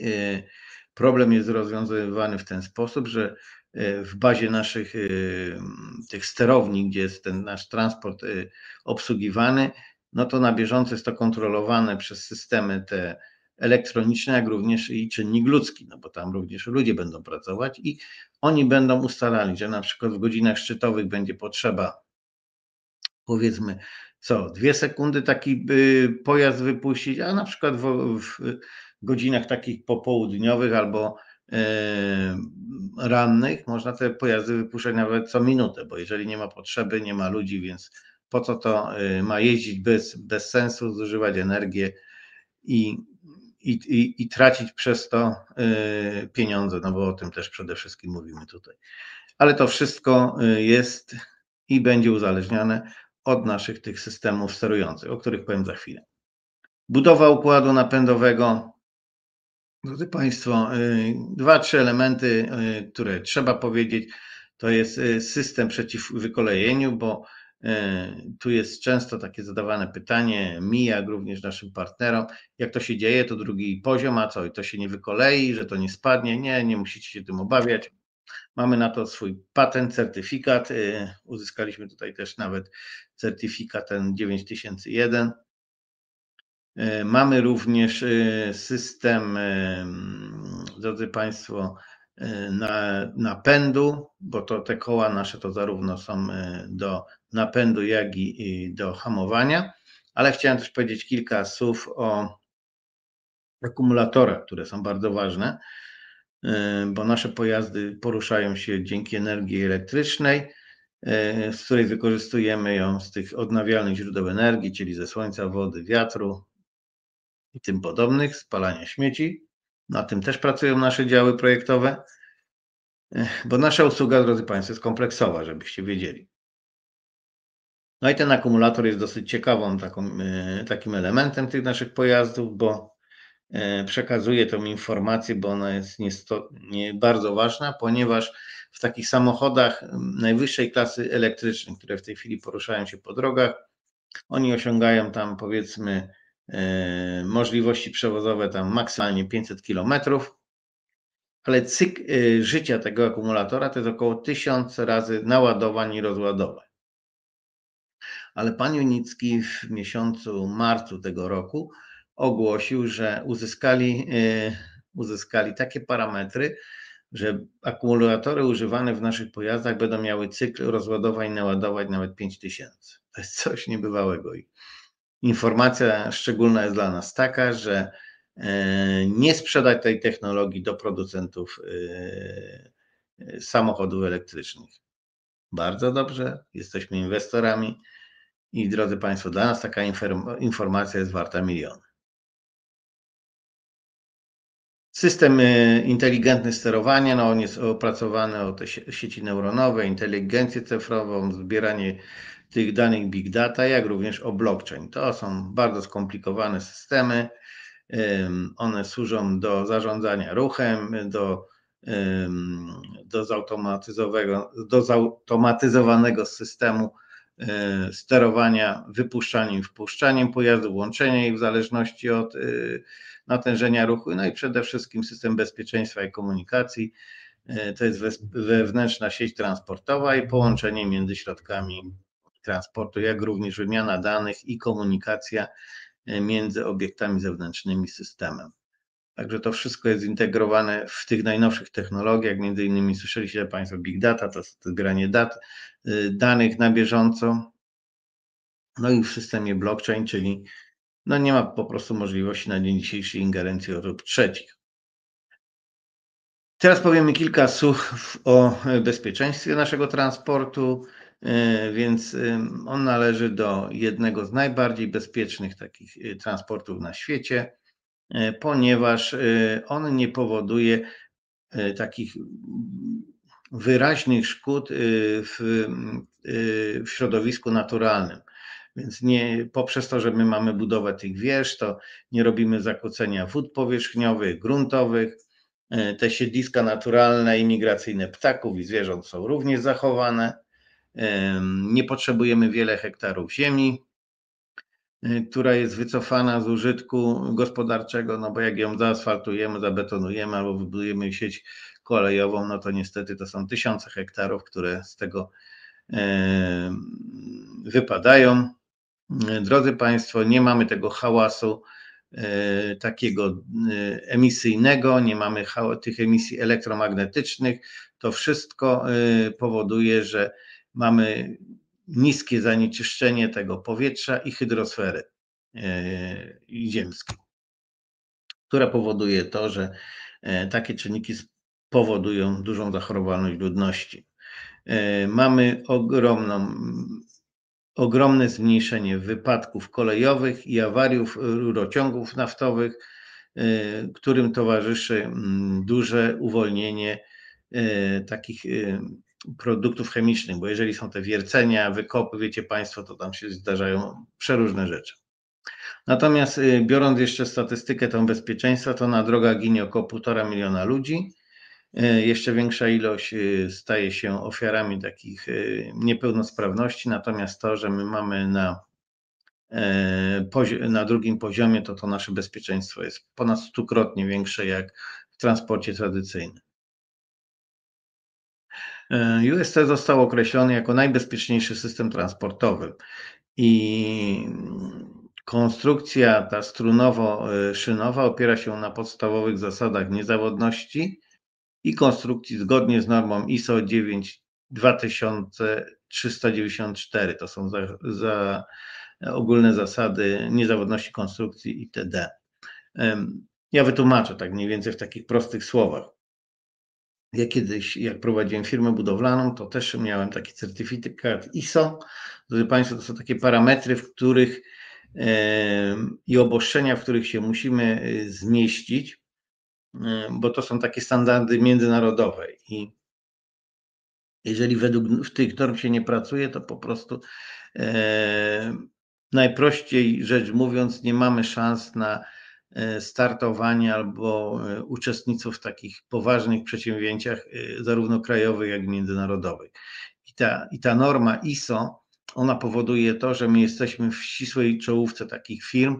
problem jest rozwiązywany w ten sposób, że w bazie naszych tych sterowni, gdzie jest ten nasz transport obsługiwany, no to na bieżąco jest to kontrolowane przez systemy te elektroniczne, jak również i czynnik ludzki, no bo tam również ludzie będą pracować i oni będą ustalali, że na przykład w godzinach szczytowych będzie potrzeba, powiedzmy, co dwie sekundy taki pojazd wypuścić, a na przykład w, w godzinach takich popołudniowych albo e, rannych można te pojazdy wypuszczać nawet co minutę, bo jeżeli nie ma potrzeby, nie ma ludzi, więc po co to ma jeździć bez, bez sensu, zużywać energię i, i, i, i tracić przez to pieniądze, no bo o tym też przede wszystkim mówimy tutaj. Ale to wszystko jest i będzie uzależnione od naszych tych systemów sterujących, o których powiem za chwilę. Budowa układu napędowego. Drodzy Państwo, dwa, trzy elementy, które trzeba powiedzieć, to jest system przeciwwykolejeniu, bo tu jest często takie zadawane pytanie, mija również naszym partnerom, jak to się dzieje, to drugi poziom, a co, i to się nie wykolei, że to nie spadnie, nie, nie musicie się tym obawiać. Mamy na to swój patent, certyfikat. Uzyskaliśmy tutaj też nawet certyfikat ten dziewięć tysięcy jeden. Mamy również system, drodzy Państwo, napędu, bo to te koła nasze to zarówno są do napędu, jak i do hamowania, ale chciałem też powiedzieć kilka słów o akumulatorach, które są bardzo ważne, bo nasze pojazdy poruszają się dzięki energii elektrycznej z której wykorzystujemy ją z tych odnawialnych źródeł energii, czyli ze słońca, wody, wiatru i tym podobnych, spalania śmieci. Na tym też pracują nasze działy projektowe, bo nasza usługa, drodzy Państwo, jest kompleksowa, żebyście wiedzieli. No i ten akumulator jest dosyć ciekawą taką, takim elementem tych naszych pojazdów, bo przekazuje tą informację, bo ona jest nie bardzo ważna, ponieważ w takich samochodach najwyższej klasy elektrycznych, które w tej chwili poruszają się po drogach, oni osiągają tam, powiedzmy, możliwości przewozowe tam maksymalnie pięćset kilometrów, ale cykl życia tego akumulatora to jest około tysiąc razy naładowań i rozładowań. Ale pan Junicki w miesiącu marcu tego roku ogłosił, że uzyskali, uzyskali takie parametry, że akumulatory używane w naszych pojazdach będą miały cykl rozładowań, naładowań nawet pięć tysięcy. To jest coś niebywałego. I informacja szczególna jest dla nas taka, że nie sprzedać tej technologii do producentów samochodów elektrycznych. Bardzo dobrze, jesteśmy inwestorami i, drodzy Państwo, dla nas taka informacja jest warta miliony. System inteligentny sterowania, no on jest opracowany o te sieci neuronowe, inteligencję cyfrową, zbieranie tych danych big data, jak również o blockchain. To są bardzo skomplikowane systemy. One służą do zarządzania ruchem, do, do, do zautomatyzowanego systemu sterowania wypuszczaniem i wpuszczaniem pojazdu, łączenia ich w zależności od natężenia ruchu, no i przede wszystkim system bezpieczeństwa i komunikacji. To jest wewnętrzna sieć transportowa i połączenie między środkami transportu, jak również wymiana danych i komunikacja między obiektami zewnętrznymi systemem. Także to wszystko jest zintegrowane w tych najnowszych technologiach, między innymi słyszeliście Państwo Big Data, to jest zbieranie dat, danych na bieżąco, no i w systemie blockchain, czyli no nie ma po prostu możliwości na dzień dzisiejszy ingerencji osób trzecich. Teraz powiemy kilka słów o bezpieczeństwie naszego transportu, więc on należy do jednego z najbardziej bezpiecznych takich transportów na świecie, ponieważ on nie powoduje takich wyraźnych szkód w, w środowisku naturalnym. Więc nie, poprzez to, że my mamy budowę tych wież, to nie robimy zakłócenia wód powierzchniowych, gruntowych. Te siedliska naturalne i migracyjne ptaków i zwierząt są również zachowane. Nie potrzebujemy wiele hektarów ziemi, która jest wycofana z użytku gospodarczego, no bo jak ją zaasfaltujemy, zabetonujemy albo wybudujemy sieć kolejową, no to niestety to są tysiące hektarów, które z tego wypadają. Drodzy Państwo, nie mamy tego hałasu takiego emisyjnego, nie mamy tych emisji elektromagnetycznych. To wszystko powoduje, że mamy niskie zanieczyszczenie tego powietrza i hydrosfery ziemskiej, która powoduje to, że takie czynniki powodują dużą zachorowalność ludności. Mamy ogromną, ogromne zmniejszenie wypadków kolejowych i awariów rurociągów naftowych, którym towarzyszy duże uwolnienie takich produktów chemicznych, bo jeżeli są te wiercenia, wykopy, wiecie Państwo, to tam się zdarzają przeróżne rzeczy. Natomiast biorąc jeszcze statystykę tą bezpieczeństwa, to na drogach ginie około półtora miliona ludzi. Jeszcze większa ilość staje się ofiarami takich niepełnosprawności, natomiast to, że my mamy na, na drugim poziomie, to to nasze bezpieczeństwo jest ponad stukrotnie większe jak w transporcie tradycyjnym. U S T został określony jako najbezpieczniejszy system transportowy i konstrukcja ta strunowo-szynowa opiera się na podstawowych zasadach niezawodności i konstrukcji zgodnie z normą I S O dziewięć tysięcy trzysta dziewięćdziesiąt cztery. To są za, za ogólne zasady niezawodności konstrukcji itd. Ja wytłumaczę tak mniej więcej w takich prostych słowach. Ja kiedyś, jak prowadziłem firmę budowlaną, to też miałem taki certyfikat I S O. Drodzy Państwo, to są takie parametry, w których yy, i obostrzenia, w których się musimy zmieścić, yy, bo to są takie standardy międzynarodowe. I jeżeli według tych norm się nie pracuje, to po prostu yy, najprościej rzecz mówiąc, nie mamy szans na startowanie albo uczestnictwo w takich poważnych przedsięwzięciach, zarówno krajowych, jak i międzynarodowych. I ta, i ta norma I S O, ona powoduje to, że my jesteśmy w ścisłej czołówce takich firm,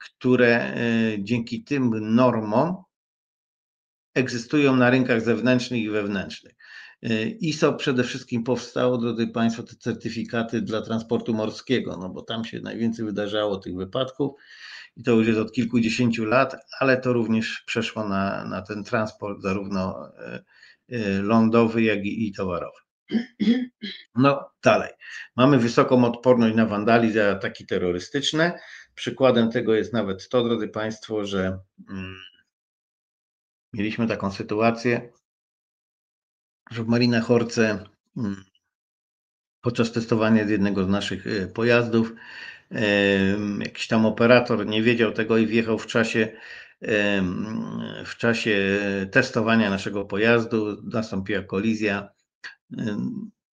które dzięki tym normom egzystują na rynkach zewnętrznych i wewnętrznych. I S O przede wszystkim powstało, drodzy Państwo, te certyfikaty dla transportu morskiego, no bo tam się najwięcej wydarzało tych wypadków i to już jest od kilkudziesięciu lat, ale to również przeszło na, na ten transport zarówno lądowy, jak i, i towarowy. No dalej, mamy wysoką odporność na wandalizm, ataki terrorystyczne. Przykładem tego jest nawet to, drodzy Państwo, że mm, mieliśmy taką sytuację, że w Marinie Horce podczas testowania z jednego z naszych pojazdów jakiś tam operator nie wiedział tego i wjechał w czasie, w czasie testowania naszego pojazdu. Nastąpiła kolizja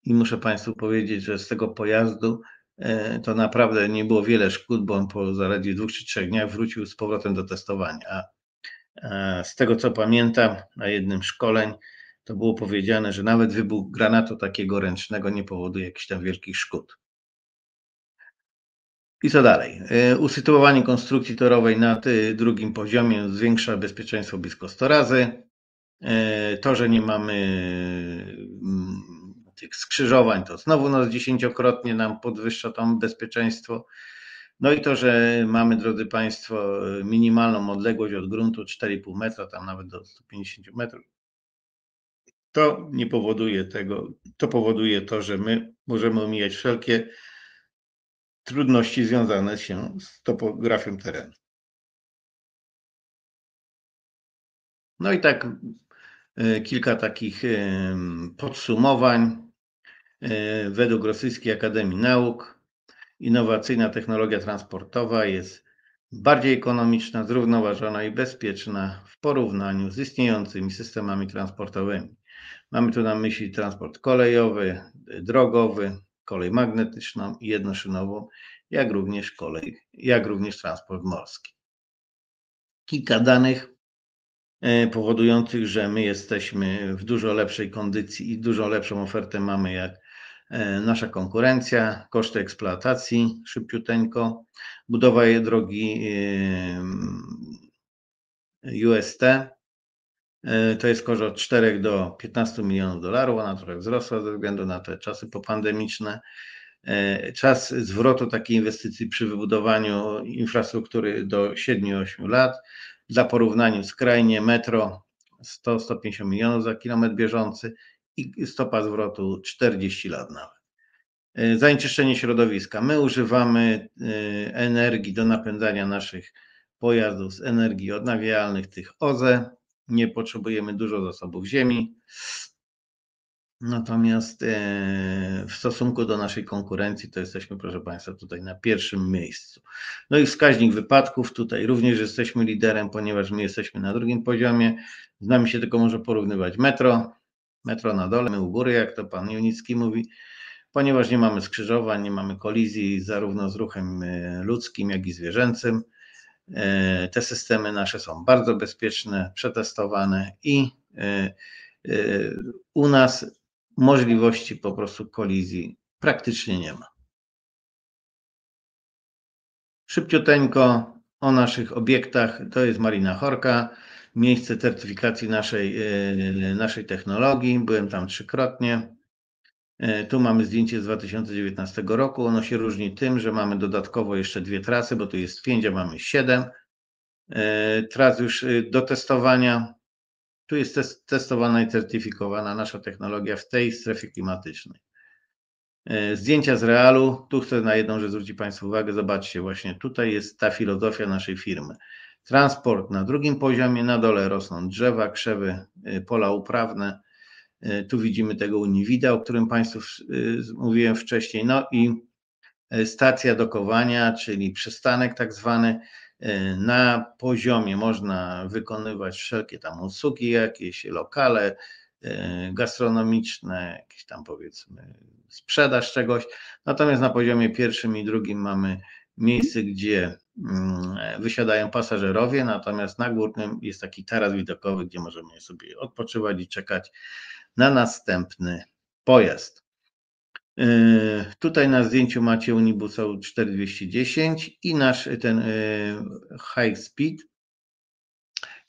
i muszę Państwu powiedzieć, że z tego pojazdu to naprawdę nie było wiele szkód, bo on po zaledwie dwóch czy trzech dniach wrócił z powrotem do testowania. A z tego co pamiętam, na jednym szkoleń to było powiedziane, że nawet wybuch granatu takiego ręcznego nie powoduje jakichś tam wielkich szkód. I co dalej? Usytuowanie konstrukcji torowej na drugim poziomie zwiększa bezpieczeństwo blisko sto razy. To, że nie mamy tych skrzyżowań, to znowu nas dziesięciokrotnie nam podwyższa to bezpieczeństwo. No i to, że mamy, drodzy Państwo, minimalną odległość od gruntu cztery i pół metra, tam nawet do stu pięćdziesięciu metrów. To nie powoduje tego, to powoduje to, że my możemy omijać wszelkie trudności związane się z topografią terenu. No i tak kilka takich podsumowań. Według Rosyjskiej Akademii Nauk innowacyjna technologia transportowa jest bardziej ekonomiczna, zrównoważona i bezpieczna w porównaniu z istniejącymi systemami transportowymi. Mamy tu na myśli transport kolejowy, drogowy, kolej magnetyczną i jednoszynową, jak również kolej, jak również transport morski. Kilka danych powodujących, że my jesteśmy w dużo lepszej kondycji i dużo lepszą ofertę mamy jak nasza konkurencja, koszty eksploatacji szybciuteńko, budowa drogi U S T. To jest koszt od czterech do piętnastu milionów dolarów, ona trochę wzrosła ze względu na te czasy popandemiczne. Czas zwrotu takiej inwestycji przy wybudowaniu infrastruktury do siedmiu do ośmiu lat. Dla porównania skrajnie metro sto do stu pięćdziesięciu milionów za kilometr bieżący i stopa zwrotu czterdzieści lat nawet. Zanieczyszczenie środowiska. My używamy energii do napędzania naszych pojazdów z energii odnawialnych, tych O Z E. Nie potrzebujemy dużo zasobów ziemi, natomiast w stosunku do naszej konkurencji to jesteśmy, proszę Państwa, tutaj na pierwszym miejscu. No i wskaźnik wypadków, tutaj również jesteśmy liderem, ponieważ my jesteśmy na drugim poziomie, z nami się tylko może porównywać metro, metro na dole, my u góry, jak to pan Junicki mówi, ponieważ nie mamy skrzyżowań, nie mamy kolizji zarówno z ruchem ludzkim, jak i zwierzęcym. Te systemy nasze są bardzo bezpieczne, przetestowane i u nas możliwości po prostu kolizji praktycznie nie ma. Szybciuteńko o naszych obiektach, to jest Marina Horka, miejsce certyfikacji naszej, naszej technologii, byłem tam trzykrotnie. Tu mamy zdjęcie z dwa tysiące dziewiętnastego roku. Ono się różni tym, że mamy dodatkowo jeszcze dwie trasy, bo tu jest pięć, a mamy siedem. Tras już do testowania. Tu jest testowana i certyfikowana nasza technologia w tej strefie klimatycznej. Zdjęcia z realu. Tu chcę na jedną rzecz zwrócić Państwu uwagę. Zobaczcie, właśnie tutaj jest ta filozofia naszej firmy. Transport na drugim poziomie, na dole rosną drzewa, krzewy, pola uprawne. Tu widzimy tego Uniwida, o którym Państwu mówiłem wcześniej. No i stacja dokowania, czyli przystanek tak zwany. Na poziomie można wykonywać wszelkie tam usługi, jakieś lokale gastronomiczne, jakieś tam powiedzmy sprzedaż czegoś. Natomiast na poziomie pierwszym i drugim mamy miejsce, gdzie wysiadają pasażerowie, natomiast na górnym jest taki taras widokowy, gdzie możemy sobie odpoczywać i czekać na następny pojazd. Tutaj na zdjęciu macie Unibusa U cztery dwieście dziesięć i nasz ten high speed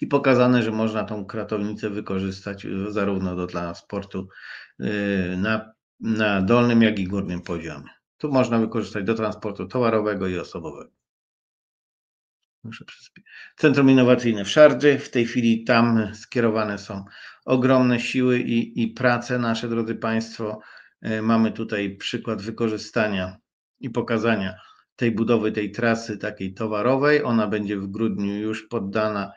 i pokazane, że można tą kratownicę wykorzystać zarówno do transportu na, na dolnym, jak i górnym poziomie. Tu można wykorzystać do transportu towarowego i osobowego. Centrum Innowacyjne w Szardży. W tej chwili tam skierowane są ogromne siły i, i prace nasze, drodzy Państwo. Mamy tutaj przykład wykorzystania i pokazania tej budowy, tej trasy takiej towarowej. Ona będzie w grudniu już poddana,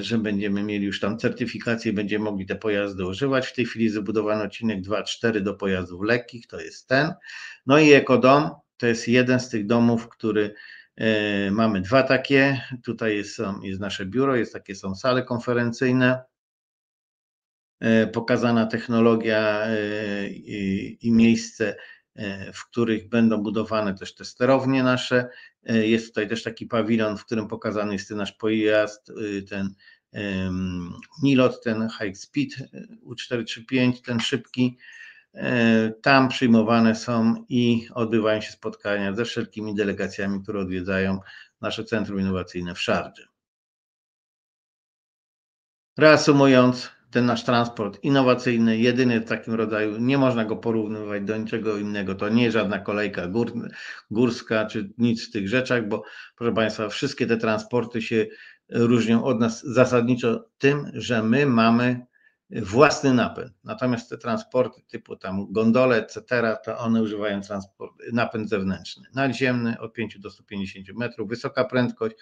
że będziemy mieli już tam certyfikację, będziemy mogli te pojazdy używać. W tej chwili zabudowano odcinek dwa cztery do pojazdów lekkich, to jest ten. No i Ekodom, to jest jeden z tych domów, który y, mamy dwa takie. Tutaj jest, jest nasze biuro, jest takie są sale konferencyjne. Pokazana technologia i, i miejsce, w których będą budowane też te sterownie nasze. Jest tutaj też taki pawilon, w którym pokazany jest ten nasz pojazd, ten um, Nilot, ten High Speed U cztery trzydzieści pięć, ten szybki. Tam przyjmowane są i odbywają się spotkania ze wszelkimi delegacjami, które odwiedzają nasze Centrum Innowacyjne w Szardży. Reasumując, ten nasz transport innowacyjny, jedyny w takim rodzaju, nie można go porównywać do niczego innego, to nie żadna kolejka gór, górska czy nic w tych rzeczach, bo proszę Państwa, wszystkie te transporty się różnią od nas zasadniczo tym, że my mamy własny napęd, natomiast te transporty typu tam gondole, et cetera, to one używają transport, napęd zewnętrzny, nadziemny od pięciu do stu pięćdziesięciu metrów, wysoka prędkość,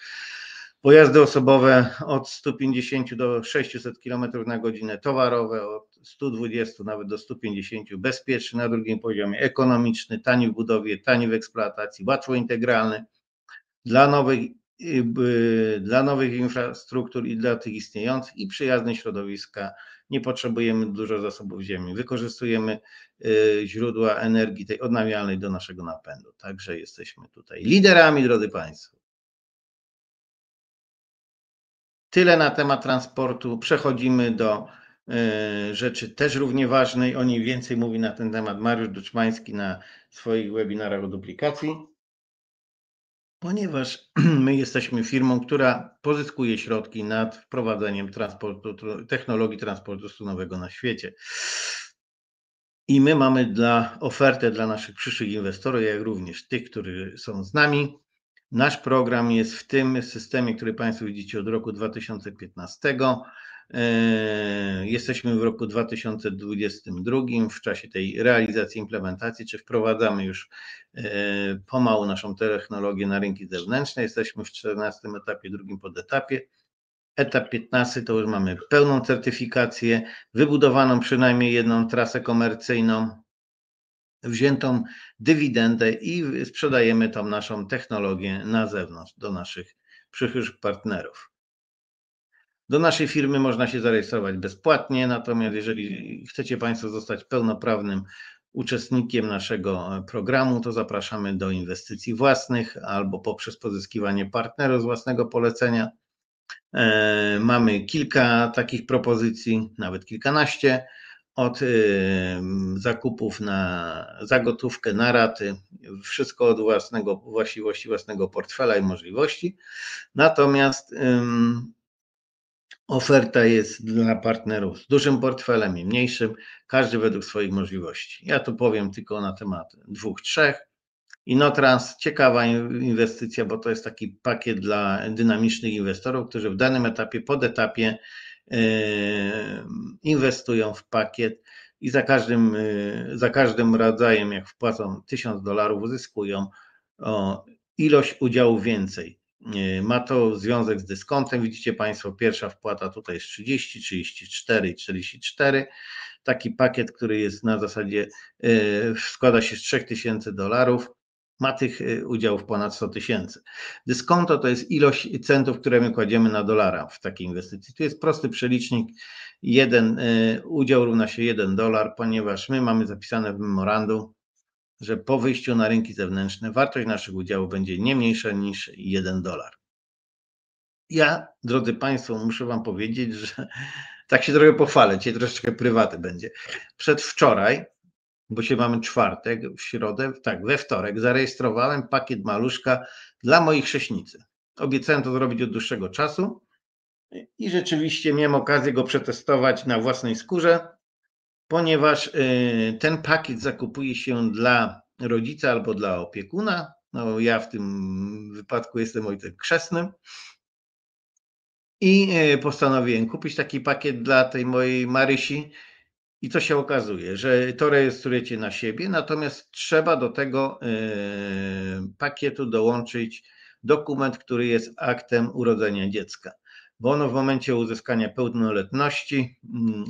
pojazdy osobowe od stu pięćdziesięciu do sześciuset kilometrów na godzinę, towarowe od stu dwudziestu nawet do stu pięćdziesięciu, bezpieczny na drugim poziomie, ekonomiczny, tani w budowie, tani w eksploatacji, łatwo integralny dla nowych, dla nowych infrastruktur i dla tych istniejących i przyjazny środowiska. Nie potrzebujemy dużo zasobów ziemi, wykorzystujemy źródła energii tej odnawialnej do naszego napędu. Także jesteśmy tutaj liderami, drodzy Państwo. Tyle na temat transportu. Przechodzimy do y, rzeczy też równie ważnej. O niej więcej mówi na ten temat Mariusz Duczmański na swoich webinarach o duplikacji. Ponieważ my jesteśmy firmą, która pozyskuje środki nad wprowadzeniem transportu, technologii transportu strunowego na świecie. I my mamy dla, ofertę dla naszych przyszłych inwestorów, jak również tych, którzy są z nami. Nasz program jest w tym systemie, który Państwo widzicie od roku dwa tysiące piętnastego. Jesteśmy w roku dwa tysiące dwudziestym drugim, w czasie tej realizacji, implementacji, czy wprowadzamy już pomału naszą technologię na rynki zewnętrzne. Jesteśmy w czternastym etapie, drugim podetapie. Etap piętnasty to już mamy pełną certyfikację, wybudowaną przynajmniej jedną trasę komercyjną, wziętą dywidendę i sprzedajemy tą naszą technologię na zewnątrz do naszych przyszłych partnerów. Do naszej firmy można się zarejestrować bezpłatnie, natomiast jeżeli chcecie Państwo zostać pełnoprawnym uczestnikiem naszego programu, to zapraszamy do inwestycji własnych albo poprzez pozyskiwanie partnerów z własnego polecenia. Eee, mamy kilka takich propozycji, nawet kilkanaście. Od zakupów na, za gotówkę, na raty, wszystko od własnego, właściwości własnego portfela i możliwości. Natomiast um, oferta jest dla partnerów z dużym portfelem i mniejszym, każdy według swoich możliwości. Ja tu powiem tylko na temat dwóch, trzech. Unitrans, ciekawa inwestycja, bo to jest taki pakiet dla dynamicznych inwestorów, którzy w danym etapie, podetapie inwestują w pakiet i za każdym, za każdym rodzajem, jak wpłacą tysiąc dolarów, uzyskują o ilość udziałów więcej. Ma to związek z dyskontem. Widzicie Państwo, pierwsza wpłata tutaj jest trzydzieści, trzydzieści cztery i czterdzieści cztery. Taki pakiet, który jest na zasadzie, składa się z trzech tysięcy dolarów. Ma tych udziałów ponad sto tysięcy. Dyskonto to jest ilość centów, które my kładziemy na dolara w takiej inwestycji. Tu jest prosty przelicznik, jeden udział równa się jeden dolar, ponieważ my mamy zapisane w memorandum, że po wyjściu na rynki zewnętrzne wartość naszych udziałów będzie nie mniejsza niż jeden dolar. Ja, drodzy Państwo, muszę Wam powiedzieć, że tak się trochę pochwalę, dzisiaj troszeczkę prywaty będzie. Przedwczoraj, bo się mamy czwartek, w środę, tak, we wtorek zarejestrowałem pakiet maluszka dla moich chrześnicy. Obiecałem to zrobić od dłuższego czasu i rzeczywiście miałem okazję go przetestować na własnej skórze, ponieważ ten pakiet zakupuje się dla rodzica albo dla opiekuna. No, ja w tym wypadku jestem ojcem chrzestnym i postanowiłem kupić taki pakiet dla tej mojej Marysi. I co się okazuje, że to rejestrujecie na siebie, natomiast trzeba do tego pakietu dołączyć dokument, który jest aktem urodzenia dziecka, bo ono w momencie uzyskania pełnoletności,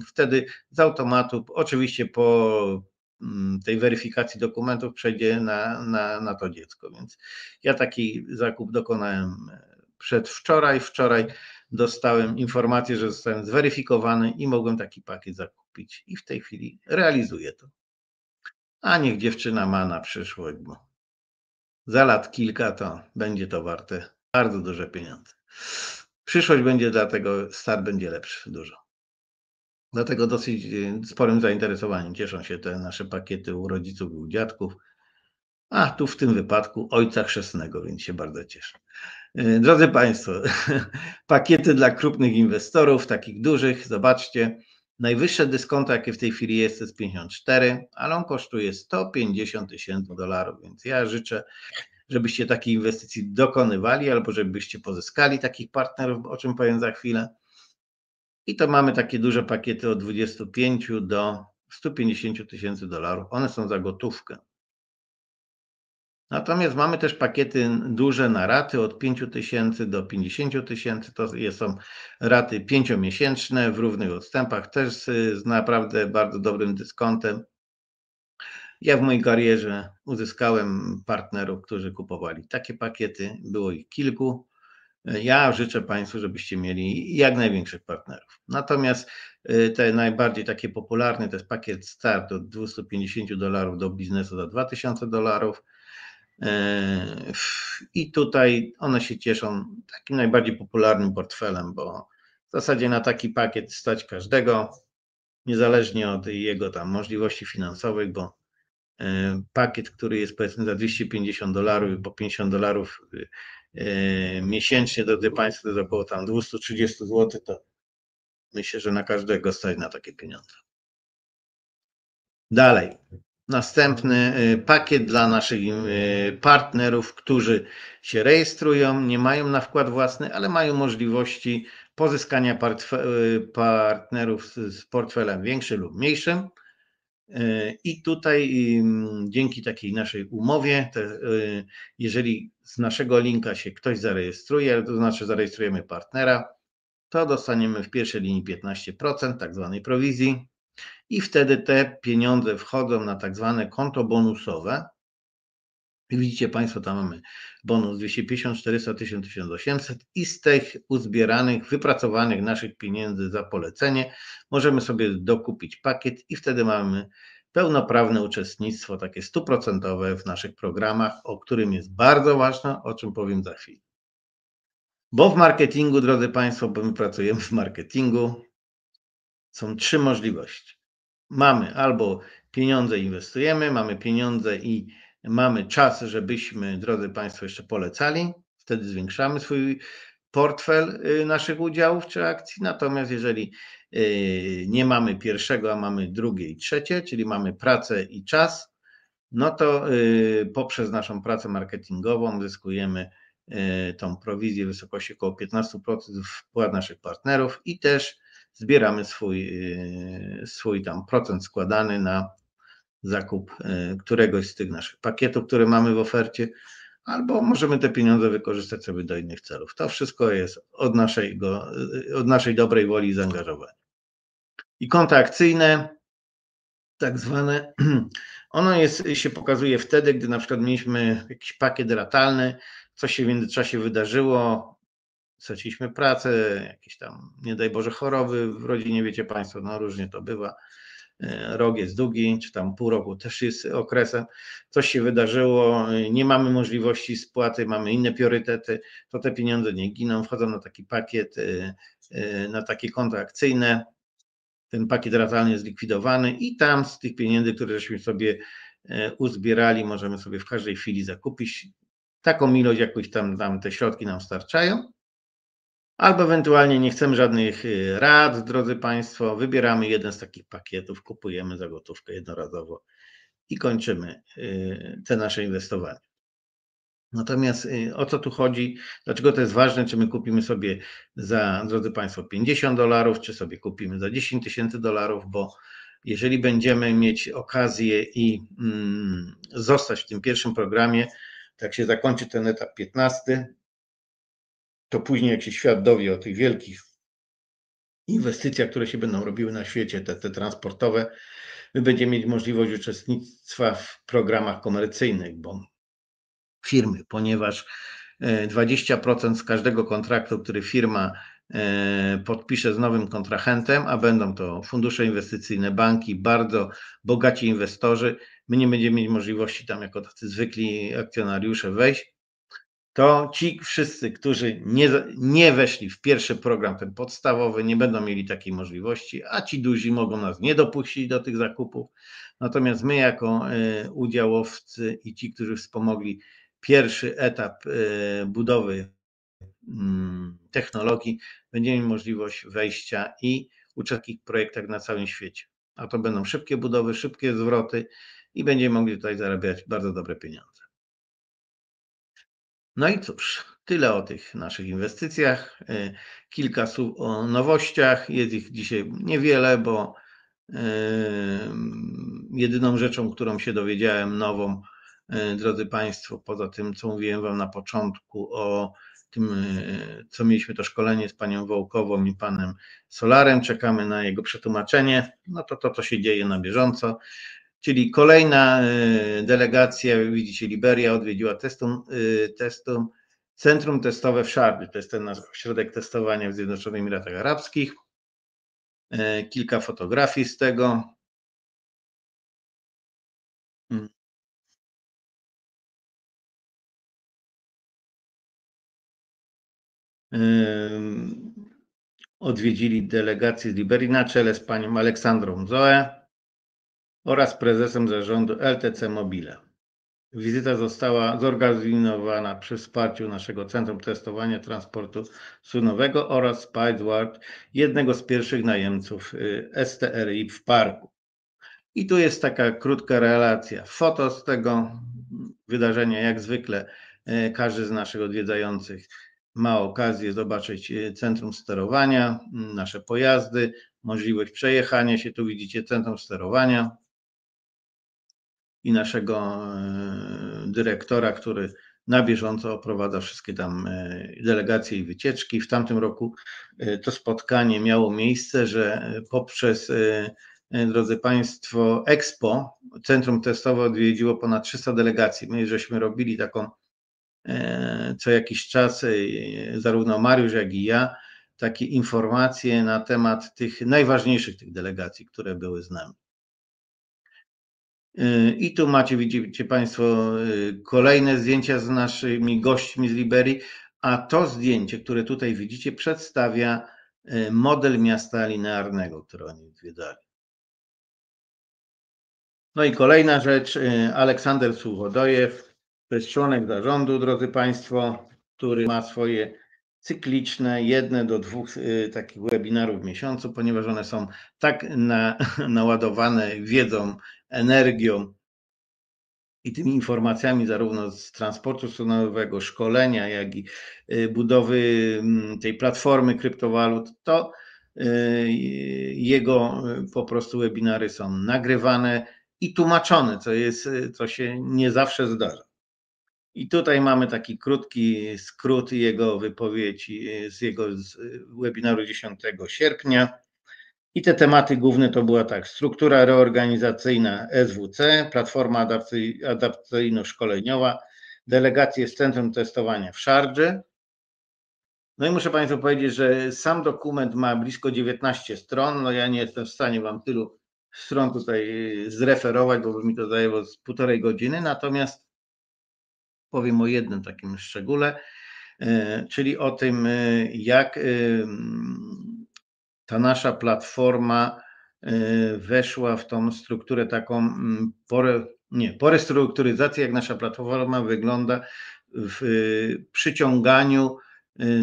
wtedy z automatu, oczywiście po tej weryfikacji dokumentów przejdzie na, na, na to dziecko, więc ja taki zakup dokonałem przedwczoraj, wczoraj dostałem informację, że zostałem zweryfikowany i mogłem taki pakiet zakupić i w tej chwili realizuję to. A niech dziewczyna ma na przyszłość, bo za lat kilka to będzie to warte bardzo duże pieniądze. Przyszłość będzie, dlatego start będzie lepszy dużo. Dlatego dosyć sporym zainteresowaniem cieszą się te nasze pakiety u rodziców i u dziadków, a tu w tym wypadku ojca chrzestnego, więc się bardzo cieszę. Drodzy Państwo, pakiety dla krupnych inwestorów, takich dużych, zobaczcie, najwyższe dyskonto, jakie w tej chwili jest, to jest pięćdziesiąt cztery, ale on kosztuje sto pięćdziesiąt tysięcy dolarów, więc ja życzę, żebyście takiej inwestycji dokonywali albo żebyście pozyskali takich partnerów, o czym powiem za chwilę. I to mamy takie duże pakiety od dwudziestu pięciu do stu pięćdziesięciu tysięcy dolarów, one są za gotówkę. Natomiast mamy też pakiety duże na raty od pięciu tysięcy do pięćdziesięciu tysięcy. To są raty pięciomiesięczne w równych odstępach, też z naprawdę bardzo dobrym dyskontem. Ja w mojej karierze uzyskałem partnerów, którzy kupowali takie pakiety. Było ich kilku. Ja życzę Państwu, żebyście mieli jak największych partnerów. Natomiast te najbardziej takie popularne to jest pakiet start od dwustu pięćdziesięciu dolarów do biznesu za dwa tysiące dolarów. I tutaj one się cieszą takim najbardziej popularnym portfelem, bo w zasadzie na taki pakiet stać każdego, niezależnie od jego tam możliwości finansowych, bo pakiet, który jest powiedzmy za dwieście pięćdziesiąt dolarów, bo pięćdziesiąt dolarów miesięcznie, drodzy Państwo, to było tam dwieście trzydzieści złotych, to myślę, że na każdego stać na takie pieniądze. Dalej. Następny pakiet dla naszych partnerów, którzy się rejestrują, nie mają na wkład własny, ale mają możliwości pozyskania partnerów z portfelem większym lub mniejszym. I tutaj dzięki takiej naszej umowie, jeżeli z naszego linka się ktoś zarejestruje, to znaczy zarejestrujemy partnera, to dostaniemy w pierwszej linii piętnaście procent tak zwanej prowizji. I wtedy te pieniądze wchodzą na tak zwane konto bonusowe. Widzicie Państwo, tam mamy bonus dwieście pięćdziesiąt, czterysta, tysiąc, tysiąc osiemset i z tych uzbieranych, wypracowanych naszych pieniędzy za polecenie możemy sobie dokupić pakiet i wtedy mamy pełnoprawne uczestnictwo, takie stuprocentowe w naszych programach, o którym jest bardzo ważne, o czym powiem za chwilę. Bo w marketingu, drodzy Państwo, bo my pracujemy w marketingu, są trzy możliwości. Mamy albo pieniądze inwestujemy, mamy pieniądze i mamy czas, żebyśmy, drodzy Państwo, jeszcze polecali. Wtedy zwiększamy swój portfel naszych udziałów czy akcji. Natomiast jeżeli nie mamy pierwszego, a mamy drugie i trzecie, czyli mamy pracę i czas, no to poprzez naszą pracę marketingową zyskujemy tą prowizję w wysokości około piętnaście procent wpłat naszych partnerów i też zbieramy swój, swój tam procent składany na zakup któregoś z tych naszych pakietów, które mamy w ofercie, albo możemy te pieniądze wykorzystać sobie do innych celów. To wszystko jest od naszej, go, od naszej dobrej woli i zaangażowania. I konta akcyjne, tak zwane, ono jest, się pokazuje wtedy, gdy na przykład mieliśmy jakiś pakiet ratalny, coś się w międzyczasie wydarzyło, straciliśmy pracę, jakieś tam, nie daj Boże, choroby w rodzinie, wiecie Państwo, no różnie to bywa. Rok jest długi, czy tam pół roku też jest okresem, coś się wydarzyło, nie mamy możliwości spłaty, mamy inne priorytety, to te pieniądze nie giną, wchodzą na taki pakiet, na takie konto akcyjne, ten pakiet ratalny jest zlikwidowany i tam z tych pieniędzy, które żeśmy sobie uzbierali, możemy sobie w każdej chwili zakupić taką ilość, jakąś tam, tam te środki nam starczają. Albo ewentualnie nie chcemy żadnych rad, drodzy Państwo, wybieramy jeden z takich pakietów, kupujemy za gotówkę jednorazowo i kończymy te nasze inwestowanie. Natomiast o co tu chodzi, dlaczego to jest ważne, czy my kupimy sobie za, drodzy Państwo, pięćdziesiąt dolarów, czy sobie kupimy za dziesięć tysięcy dolarów, bo jeżeli będziemy mieć okazję i mm, zostać w tym pierwszym programie, tak się zakończy ten etap piętnasty, to później jak się świat dowie o tych wielkich inwestycjach, które się będą robiły na świecie, te, te transportowe, my będziemy mieć możliwość uczestnictwa w programach komercyjnych, bo firmy, ponieważ dwadzieścia procent z każdego kontraktu, który firma podpisze z nowym kontrahentem, a będą to fundusze inwestycyjne, banki, bardzo bogaci inwestorzy, my nie będziemy mieć możliwości tam jako tacy zwykli akcjonariusze wejść, to ci wszyscy, którzy nie, nie weszli w pierwszy program, ten podstawowy, nie będą mieli takiej możliwości, a ci duzi mogą nas nie dopuścić do tych zakupów. Natomiast my jako udziałowcy i ci, którzy wspomogli pierwszy etap budowy technologii, będziemy mieli możliwość wejścia i uczestniczyć w projektach na całym świecie. A to będą szybkie budowy, szybkie zwroty i będziemy mogli tutaj zarabiać bardzo dobre pieniądze. No i cóż, tyle o tych naszych inwestycjach, kilka słów o nowościach, jest ich dzisiaj niewiele, bo jedyną rzeczą, którą się dowiedziałem nową, drodzy Państwo, poza tym, co mówiłem Wam na początku o tym, co mieliśmy to szkolenie z Panią Wołkową i Panem Solarem, czekamy na jego przetłumaczenie, no to to, co się dzieje na bieżąco. Czyli kolejna delegacja, widzicie, Liberia odwiedziła testum, testum, Centrum Testowe w Szardży. To jest ten nasz ośrodek testowania w Zjednoczonych Emiratach Arabskich. Kilka fotografii z tego. Odwiedzili delegację z Liberii na czele z panią Aleksandrą Zoe oraz prezesem zarządu L T C Mobile. Wizyta została zorganizowana przy wsparciu naszego Centrum Testowania Transportu Sunowego oraz Spideward, jednego z pierwszych najemców S T R I w parku. I tu jest taka krótka relacja, foto z tego wydarzenia. Jak zwykle każdy z naszych odwiedzających ma okazję zobaczyć centrum sterowania, nasze pojazdy, możliwość przejechania się. Tu widzicie centrum sterowania i naszego dyrektora, który na bieżąco oprowadza wszystkie tam delegacje i wycieczki. W tamtym roku to spotkanie miało miejsce, że poprzez, drodzy Państwo, Expo, Centrum Testowe odwiedziło ponad trzysta delegacji. My żeśmy robili taką co jakiś czas, zarówno Mariusz, jak i ja, takie informacje na temat tych najważniejszych tych delegacji, które były z nami. I tu macie, widzicie Państwo, kolejne zdjęcia z naszymi gośćmi z Liberii, a to zdjęcie, które tutaj widzicie, przedstawia model miasta linearnego, który oni odwiedzali. No i kolejna rzecz, Aleksander Słuchodojew, to jest członek zarządu, drodzy Państwo, który ma swoje cykliczne, jedne do dwóch takich webinarów w miesiącu, ponieważ one są tak na, naładowane wiedzą, energią i tymi informacjami zarówno z transportu sunowego, szkolenia, jak i budowy tej platformy kryptowalut, to jego po prostu webinary są nagrywane i tłumaczone, co jest, co się nie zawsze zdarza. I tutaj mamy taki krótki skrót jego wypowiedzi z jego webinaru dziesiątego sierpnia. I te tematy główne to była tak: struktura reorganizacyjna S W C, platforma adaptacyjno-szkoleniowa, delegacje z Centrum Testowania w Szardży. No i muszę Państwu powiedzieć, że sam dokument ma blisko dziewiętnaście stron. No ja nie jestem w stanie Wam tylu stron tutaj zreferować, bo mi to zajęło z półtorej godziny. Natomiast powiem o jednym takim szczególe, czyli o tym, jak ta nasza platforma weszła w tą strukturę taką, porę, nie, po restrukturyzacji, jak nasza platforma wygląda w przyciąganiu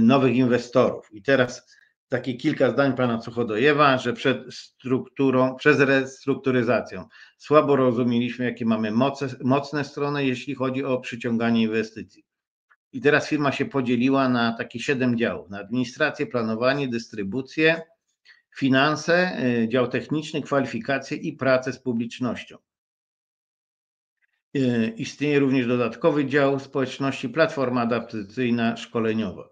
nowych inwestorów. I teraz takie kilka zdań pana Słuchodojewa, że przed strukturą, przez restrukturyzacją słabo rozumieliśmy, jakie mamy moce, mocne strony, jeśli chodzi o przyciąganie inwestycji. I teraz firma się podzieliła na takie siedem działów: na administrację, planowanie, dystrybucję, finanse, dział techniczny, kwalifikacje i pracę z publicznością. Istnieje również dodatkowy dział społeczności, platforma adaptacyjna szkoleniowa.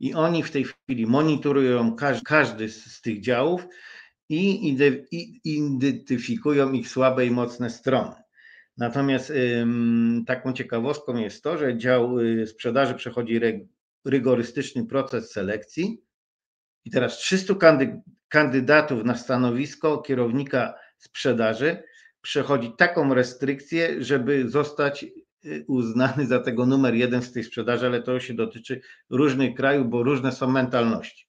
I oni w tej chwili monitorują każdy z tych działów i identyfikują ich słabe i mocne strony. Natomiast taką ciekawostką jest to, że dział sprzedaży przechodzi rygorystyczny proces selekcji i teraz trzystu kandydatów na stanowisko kierownika sprzedaży przechodzi taką restrykcję, żeby zostać uznany za tego numer jeden z tej sprzedaży, ale to się dotyczy różnych krajów, bo różne są mentalności.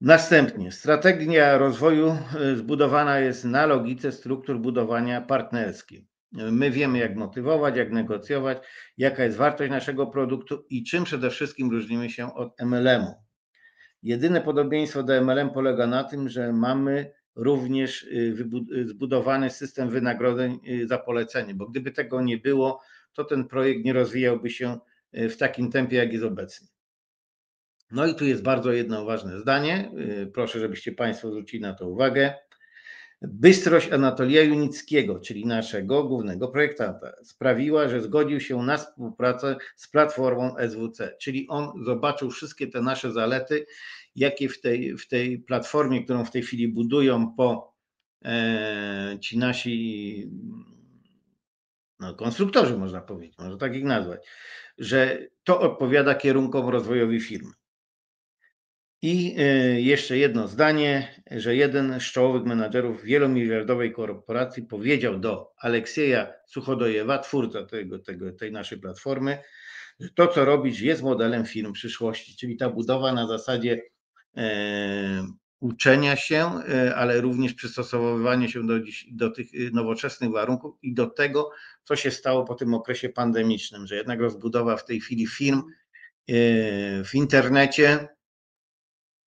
Następnie strategia rozwoju zbudowana jest na logice struktur budowania partnerskiej. My wiemy, jak motywować, jak negocjować, jaka jest wartość naszego produktu i czym przede wszystkim różnimy się od M L M-u. Jedyne podobieństwo do M L M polega na tym, że mamy również zbudowany system wynagrodzeń za polecenie, bo gdyby tego nie było, to ten projekt nie rozwijałby się w takim tempie, jak jest obecnie. No i tu jest bardzo jedno ważne zdanie, proszę, żebyście Państwo zwrócili na to uwagę. Bystrość Anatolija Junickiego, czyli naszego głównego projektanta, sprawiła, że zgodził się na współpracę z platformą S W C, czyli on zobaczył wszystkie te nasze zalety, jakie w tej, w tej platformie, którą w tej chwili budują po e, ci nasi no, konstruktorzy, można powiedzieć, można tak ich nazwać, że to odpowiada kierunkom rozwojowi firmy. I e, jeszcze jedno zdanie, że jeden z czołowych menadżerów wielomiliardowej korporacji powiedział do Aleksieja Słuchodojewa, twórca tego, tego, tej naszej platformy, że to, co robisz, jest modelem firm przyszłości, czyli ta budowa na zasadzie uczenia się, ale również przystosowywania się do, dziś, do tych nowoczesnych warunków i do tego, co się stało po tym okresie pandemicznym, że jednak rozbudowa w tej chwili firm w internecie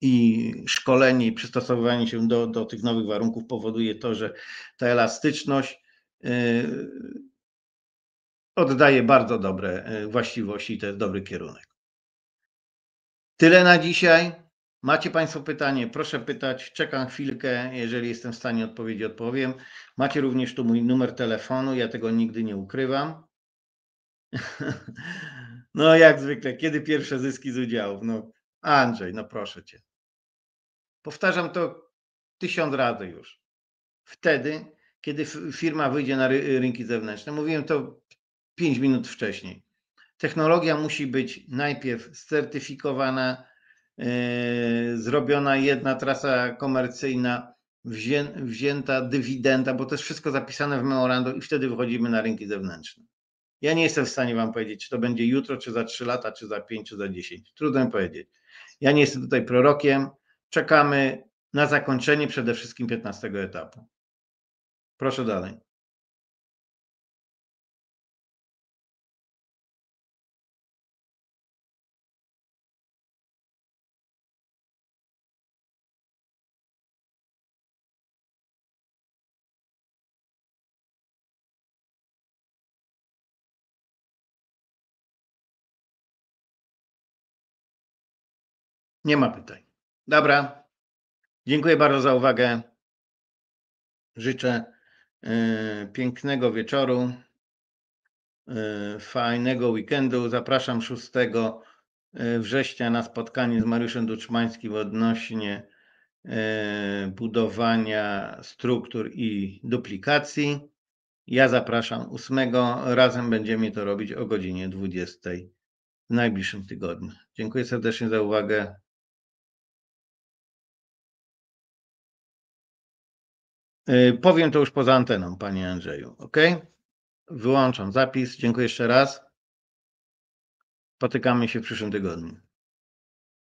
i szkolenie i przystosowywanie się do, do tych nowych warunków powoduje to, że ta elastyczność oddaje bardzo dobre właściwości i to jest dobry kierunek. Tyle na dzisiaj. Macie Państwo pytanie, proszę pytać, czekam chwilkę, jeżeli jestem w stanie odpowiedzieć, odpowiem. Macie również tu mój numer telefonu, ja tego nigdy nie ukrywam. No jak zwykle, kiedy pierwsze zyski z udziałów? No Andrzej, no proszę Cię. Powtarzam to tysiąc razy już. Wtedy, kiedy firma wyjdzie na rynki zewnętrzne. Mówiłem to pięć minut wcześniej. Technologia musi być najpierw certyfikowana, yy, zrobiona jedna trasa komercyjna, wzię, wzięta dywidenda, bo to jest wszystko zapisane w memorandum i wtedy wychodzimy na rynki zewnętrzne. Ja nie jestem w stanie Wam powiedzieć, czy to będzie jutro, czy za trzy lata, czy za pięć, czy za dziesięć. Trudno mi powiedzieć. Ja nie jestem tutaj prorokiem. Czekamy na zakończenie przede wszystkim piętnastego etapu. Proszę dalej. Nie ma pytań. Dobra. Dziękuję bardzo za uwagę. Życzę pięknego wieczoru. fajnego weekendu. Zapraszam szóstego września na spotkanie z Mariuszem Duczmańskim odnośnie budowania struktur i duplikacji. Ja zapraszam ósmego. Razem będziemy to robić o godzinie dwudziestej w najbliższym tygodniu. Dziękuję serdecznie za uwagę. Powiem to już poza anteną, panie Andrzeju, ok? Wyłączam zapis. Dziękuję jeszcze raz. Spotykamy się w przyszłym tygodniu.